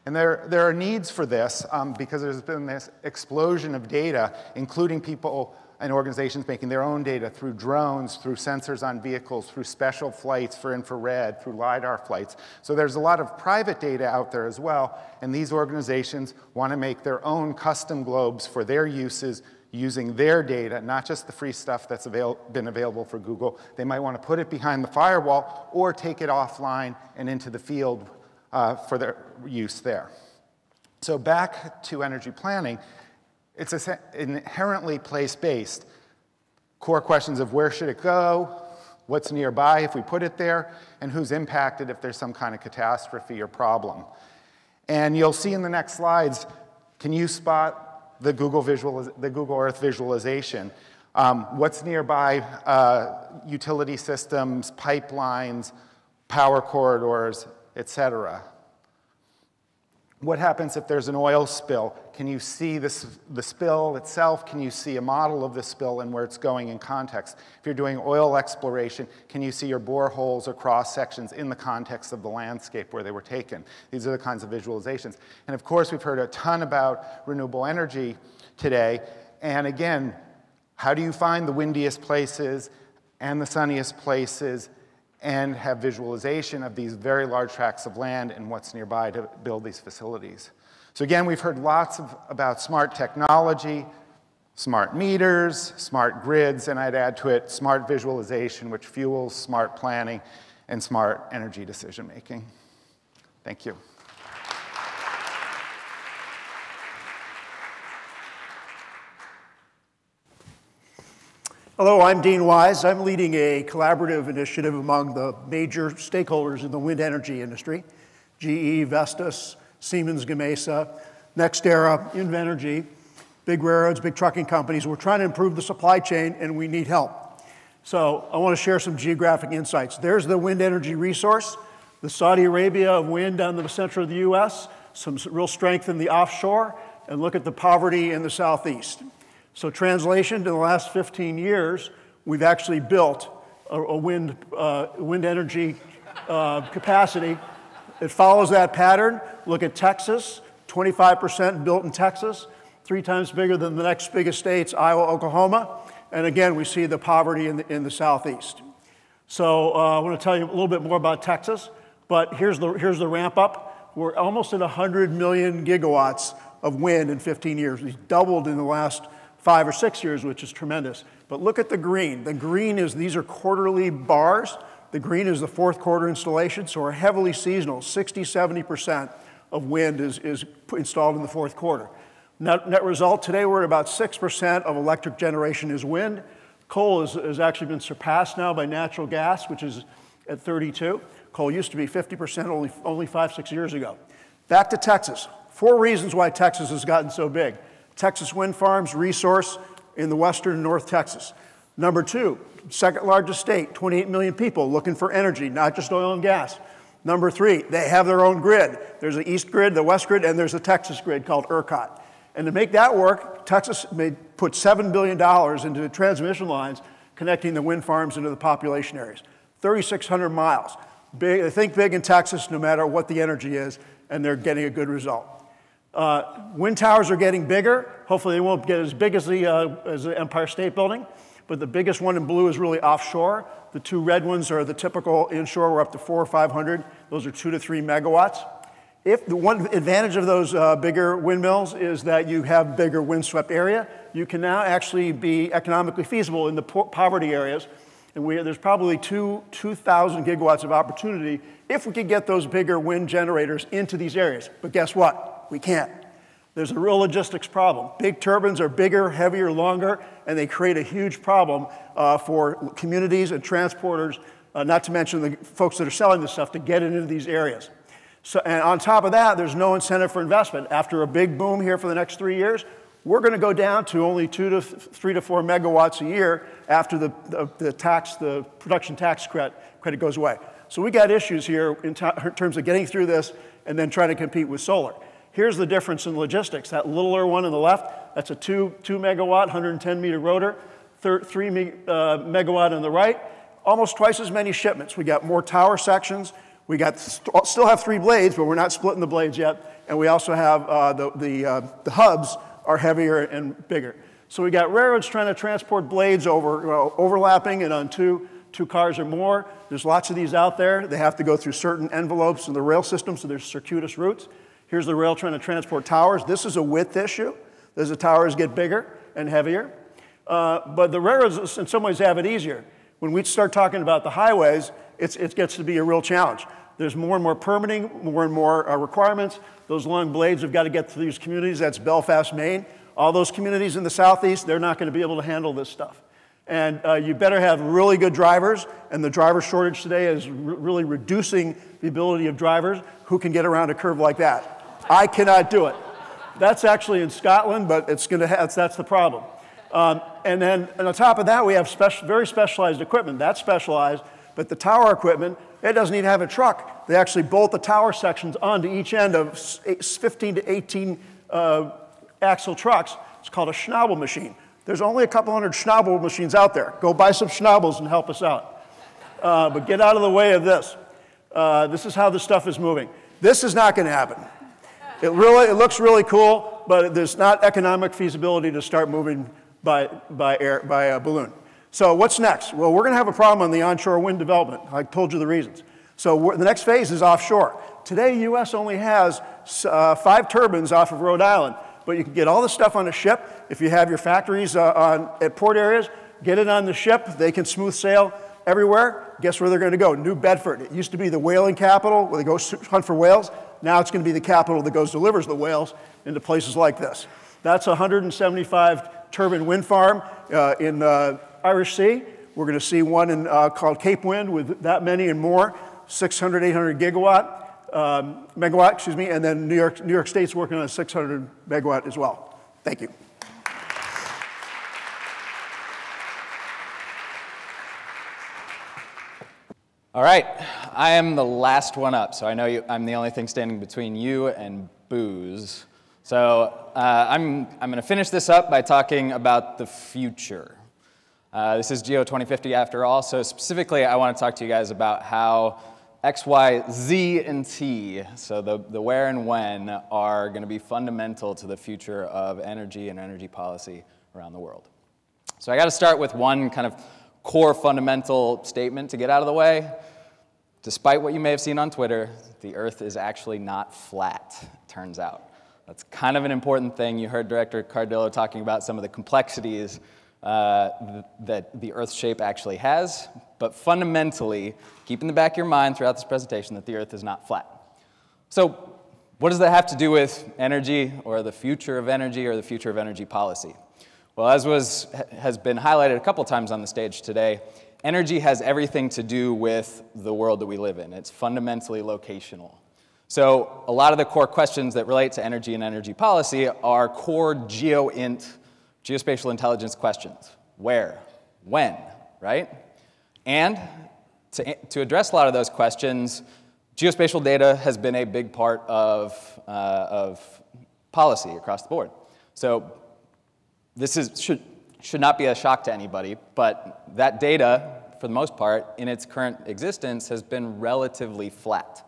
And there are needs for this because there's been this explosion of data, including people and organizations making their own data through drones, through sensors on vehicles, through special flights for infrared, through LiDAR flights. So there's a lot of private data out there as well, and these organizations want to make their own custom globes for their uses using their data, not just the free stuff that's been available for Google. They might want to put it behind the firewall or take it offline and into the field for their use there. So back to energy planning. It's inherently place-based. Core questions of where should it go, what's nearby if we put it there, and who's impacted if there's some kind of catastrophe or problem. And you'll see in the next slides, can you spot the Google Earth visualization? What's nearby, utility systems, pipelines, power corridors, et cetera. What happens if there's an oil spill? Can you see the spill itself? Can you see a model of the spill and where it's going in context? If you're doing oil exploration, can you see your boreholes or cross-sections in the context of the landscape where they were taken? These are the kinds of visualizations. And of course, we've heard a ton about renewable energy today. And again, how do you find the windiest places and the sunniest places and have visualization of these very large tracts of land and what's nearby to build these facilities? So again, we've heard lots about smart technology, smart meters, smart grids, and I'd add to it smart visualization, which fuels smart planning and smart energy decision making. Thank you. Hello, I'm Dean Wise. I'm leading a collaborative initiative among the major stakeholders in the wind energy industry, GE, Vestas, Siemens Gamesa, NextEra, Invenergy, big railroads, big trucking companies. We're trying to improve the supply chain, and we need help. So I want to share some geographic insights. There's the wind energy resource, the Saudi Arabia of wind on the center of the US, some real strength in the offshore, and look at the poverty in the southeast. So translation, in the last 15 years, we've actually built a wind energy capacity. It follows that pattern. Look at Texas, 25% built in Texas, 3 times bigger than the next biggest states, Iowa, Oklahoma. And again, we see the poverty in the southeast. So I want to tell you a little bit more about Texas, but here's the ramp up. We're almost at 100 million gigawatts of wind in 15 years. We've doubled in the last 5 or 6 years, which is tremendous. But look at the green. The green is, these are quarterly bars. The green is the fourth quarter installation, so we're heavily seasonal. 60, 70% of wind is installed in the fourth quarter. Net result, today we're at about 6% of electric generation is wind. Coal has actually been surpassed now by natural gas, which is at 32. Coal used to be 50% only 5, 6 years ago. Back to Texas. 4 reasons why Texas has gotten so big. Texas wind farms, resource in the western and north Texas. Number 2, second largest state, 28 million people looking for energy, not just oil and gas. Number three, they have their own grid. There's an East Grid, the West Grid, and there's a Texas grid called ERCOT. And to make that work, Texas put $7 billion into the transmission lines connecting the wind farms into the population areas. 3,600 miles. Big, they think big in Texas no matter what the energy is, and they're getting a good result. Wind towers are getting bigger. Hopefully they won't get as big as the Empire State Building, but the biggest one in blue is really offshore. The two red ones are the typical inshore. We're up to 400 or 500. Those are 2 to 3 megawatts. If the one advantage of those bigger windmills is that you have bigger windswept area, you can now actually be economically feasible in the poverty areas. And there's probably 2,000 gigawatts of opportunity if we could get those bigger wind generators into these areas. But guess what? We can't. There's a real logistics problem. Big turbines are bigger, heavier, longer, and they create a huge problem for communities and transporters, not to mention the folks that are selling this stuff, to get it into these areas. So, and on top of that, there's no incentive for investment. After a big boom here for the next 3 years, we're going to go down to only 3 to 4 megawatts a year after the production tax credit goes away. So we got issues here in terms of getting through this and then trying to compete with solar. Here's the difference in logistics. That littler one on the left, that's a 2 megawatt, 110-meter rotor, 3 megawatt on the right, almost twice as many shipments. We got more tower sections. We still have 3 blades, but we're not splitting the blades yet. And we also have the hubs are heavier and bigger. So we got railroads trying to transport blades overlapping and on two cars or more. There's lots of these out there. They have to go through certain envelopes in the rail system, so there's circuitous routes. Here's the rail trying to transport towers. This is a width issue. As the towers get bigger and heavier. But the railroads, in some ways, have it easier. When we start talking about the highways, it gets to be a real challenge. There's more and more permitting, more and more requirements. Those long blades have got to get to these communities. That's Belfast, Maine. All those communities in the southeast, they're not going to be able to handle this stuff. And you better have really good drivers. And the driver shortage today is really reducing the ability of drivers who can get around a curve like that. I cannot do it. That's actually in Scotland, but it's going to that's the problem. And then on top of that, we have very specialized equipment. That's specialized. But the tower equipment, it doesn't even have a truck. They actually bolt the tower sections onto each end of 15 to 18 axle trucks. It's called a Schnabel machine. There's only a couple hundred Schnabel machines out there. Go buy some Schnabels and help us out. But get out of the way of this. This is how this stuff is moving. This is not going to happen. It looks really cool, but there's not economic feasibility to start moving by a balloon. So what's next? Well, we're going to have a problem on the onshore wind development. I told you the reasons. So the next phase is offshore. Today, the U.S. only has 5 turbines off of Rhode Island. But you can get all this stuff on a ship. If you have your factories at port areas, get it on the ship. They can smooth sail everywhere. Guess where they're going to go? New Bedford. It used to be the whaling capital where they go hunt for whales. Now it's going to be the capital that delivers the whales into places like this. That's a 175-turbine wind farm in the Irish Sea. We're going to see one called Cape Wind with that many and more, 600, 800 megawatt, excuse me, and then New York State's working on a 600 megawatt as well. Thank you. All right, I am the last one up, so I know I'm the only thing standing between you and booze. So I'm going to finish this up by talking about the future. This is Geo 2050 after all, so specifically I want to talk to you guys about how X, Y, Z, and T, so the where and when, are going to be fundamental to the future of energy and energy policy around the world. So I got to start with one kind of core fundamental statement to get out of the way. Despite what you may have seen on Twitter, the Earth is actually not flat, it turns out. That's kind of an important thing. You heard Director Cardillo talking about some of the complexities that the Earth's shape actually has, but fundamentally, keep in the back of your mind throughout this presentation that the Earth is not flat. So what does that have to do with energy or the future of energy or the future of energy policy? Well, as has been highlighted a couple times on the stage today, energy has everything to do with the world that we live in. It's fundamentally locational. So a lot of the core questions that relate to energy and energy policy are core geospatial intelligence questions. Where? When? Right? And to address a lot of those questions, Geospatial data has been a big part of policy across the board. So this is, should not be a shock to anybody, but that data, for the most part, in its current existence has been relatively flat.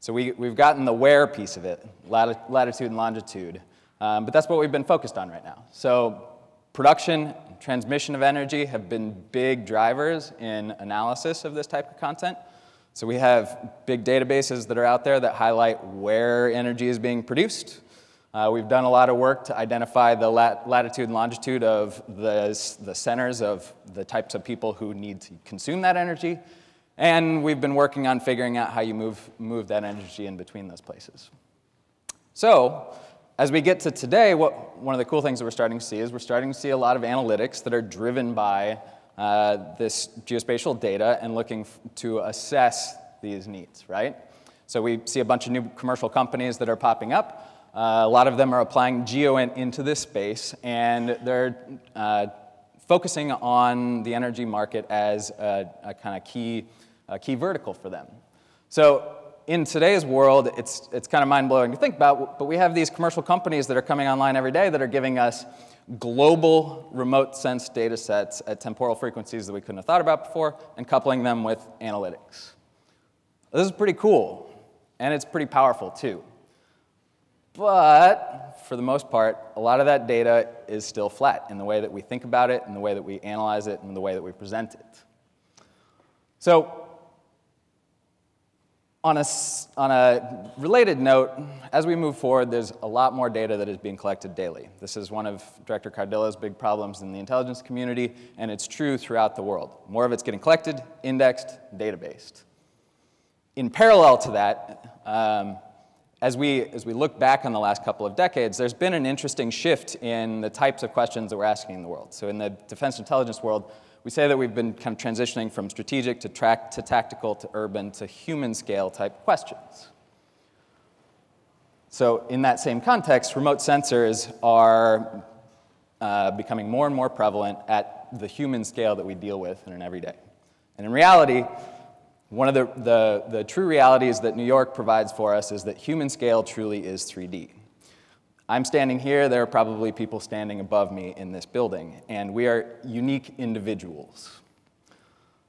So we've gotten the where piece of it, latitude and longitude, but that's what we've been focused on right now. So production, transmission of energy have been big drivers in analysis of this type of content. So we have big databases that are out there that highlight where energy is being produced. We've done a lot of work to identify the latitude and longitude of the centers of the types of people who need to consume that energy. And we've been working on figuring out how you move that energy in between those places. So as we get to today, one of the cool things that we're starting to see is we're starting to see a lot of analytics that are driven by this geospatial data and looking to assess these needs, right? So we see a bunch of new commercial companies that are popping up. A lot of them are applying geo into this space, and they're focusing on the energy market as a kind of key vertical for them. So in today's world, it's kind of mind-blowing to think about, but we have these commercial companies that are coming online every day that are giving us global remote sense data sets at temporal frequencies that we couldn't have thought about before and coupling them with analytics. This is pretty cool, and it's pretty powerful too. But for the most part, a lot of that data is still flat in the way that we think about it, in the way that we analyze it, and the way that we present it. So on a related note, as we move forward, there's a lot more data that is being collected daily. This is one of Director Cardillo's big problems in the intelligence community, and it's true throughout the world. More of it's getting collected, indexed, data-based. In parallel to that, as we look back on the last couple of decades, there's been an interesting shift in the types of questions that we're asking in the world. So in the defense intelligence world, we say that we've been kind of transitioning from strategic to tactical to urban to human scale type questions. So in that same context, remote sensors are becoming more and more prevalent at the human scale that we deal with in an everyday. And in reality, one of the true realities that New York provides for us is that human scale truly is 3D. I'm standing here, there are probably people standing above me in this building, and we are unique individuals.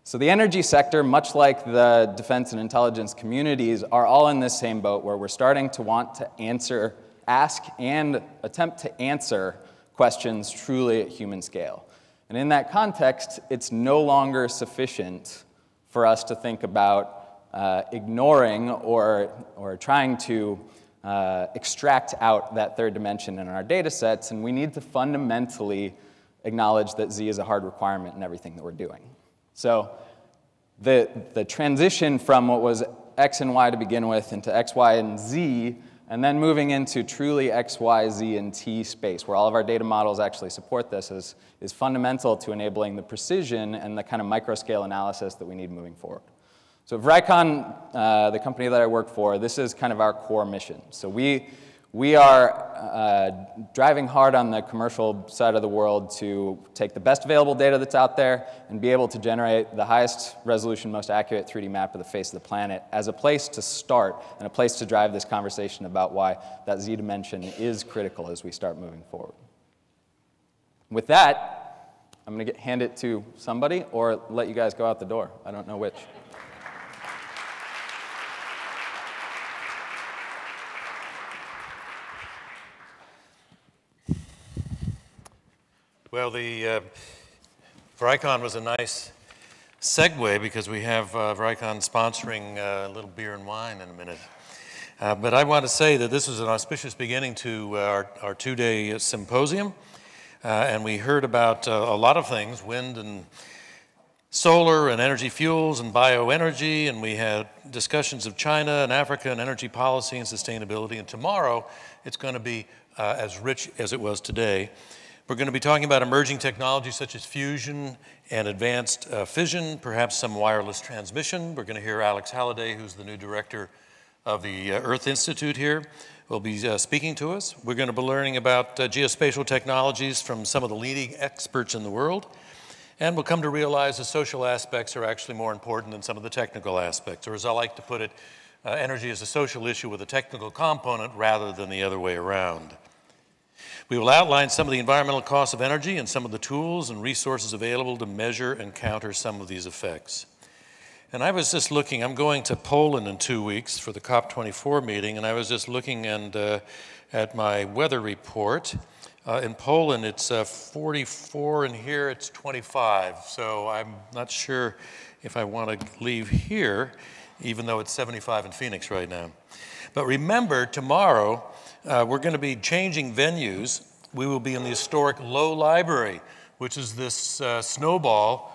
So the energy sector, much like the defense and intelligence communities, are all in this same boat where we're starting to want to ask and attempt to answer questions truly at human scale. And in that context, it's no longer sufficient for us to think about ignoring or trying to extract out that third dimension in our data sets, and we need to fundamentally acknowledge that Z is a hard requirement in everything that we're doing. So the transition from what was X and Y to begin with into X, Y, and Z, and then moving into truly X, Y, Z, and T space, where all of our data models actually support this, is fundamental to enabling the precision and the kind of microscale analysis that we need moving forward. So Vricon, the company that I work for, this is kind of our core mission. So we are driving hard on the commercial side of the world to take the best available data that's out there and be able to generate the highest resolution, most accurate 3D map of the face of the planet as a place to start and a place to drive this conversation about why that Z dimension is critical as we start moving forward. With that, I'm going to hand it to somebody or let you guys go out the door. I don't know which. Well, the Vricon was a nice segue because we have Vricon sponsoring a little beer and wine in a minute. But I want to say that this was an auspicious beginning to our two-day symposium. And we heard about a lot of things, wind and solar and energy fuels and bioenergy. And we had discussions of China and Africa and energy policy and sustainability. And tomorrow, it's going to be as rich as it was today. We're going to be talking about emerging technologies such as fusion and advanced fission, perhaps some wireless transmission. We're going to hear Alex Halliday, who's the new director of the Earth Institute here, will be speaking to us. We're going to be learning about geospatial technologies from some of the leading experts in the world. And we'll come to realize the social aspects are actually more important than some of the technical aspects, or as I like to put it, energy is a social issue with a technical component rather than the other way around. We will outline some of the environmental costs of energy and some of the tools and resources available to measure and counter some of these effects. And I was just looking, I'm going to Poland in 2 weeks for the COP24 meeting, and I was just looking and, at my weather report. In Poland it's 44 and here it's 25, so I'm not sure if I want to leave here, even though it's 75 in Phoenix right now. But remember, tomorrow we're going to be changing venues. We will be in the historic Low Library, which is this snowball,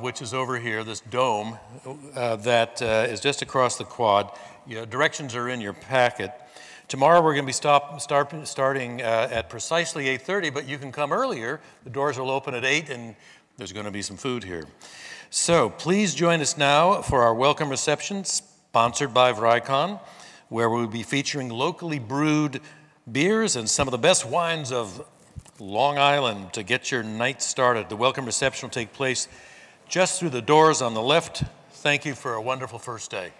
which is over here, this dome that is just across the quad. Your directions are in your packet. Tomorrow we're going to be starting at precisely 8:30, but you can come earlier. The doors will open at 8, and there's going to be some food here. So please join us now for our welcome reception, sponsored by Vricon, where we'll be featuring locally brewed beers and some of the best wines of Long Island to get your night started. The welcome reception will take place just through the doors on the left. Thank you for a wonderful first day.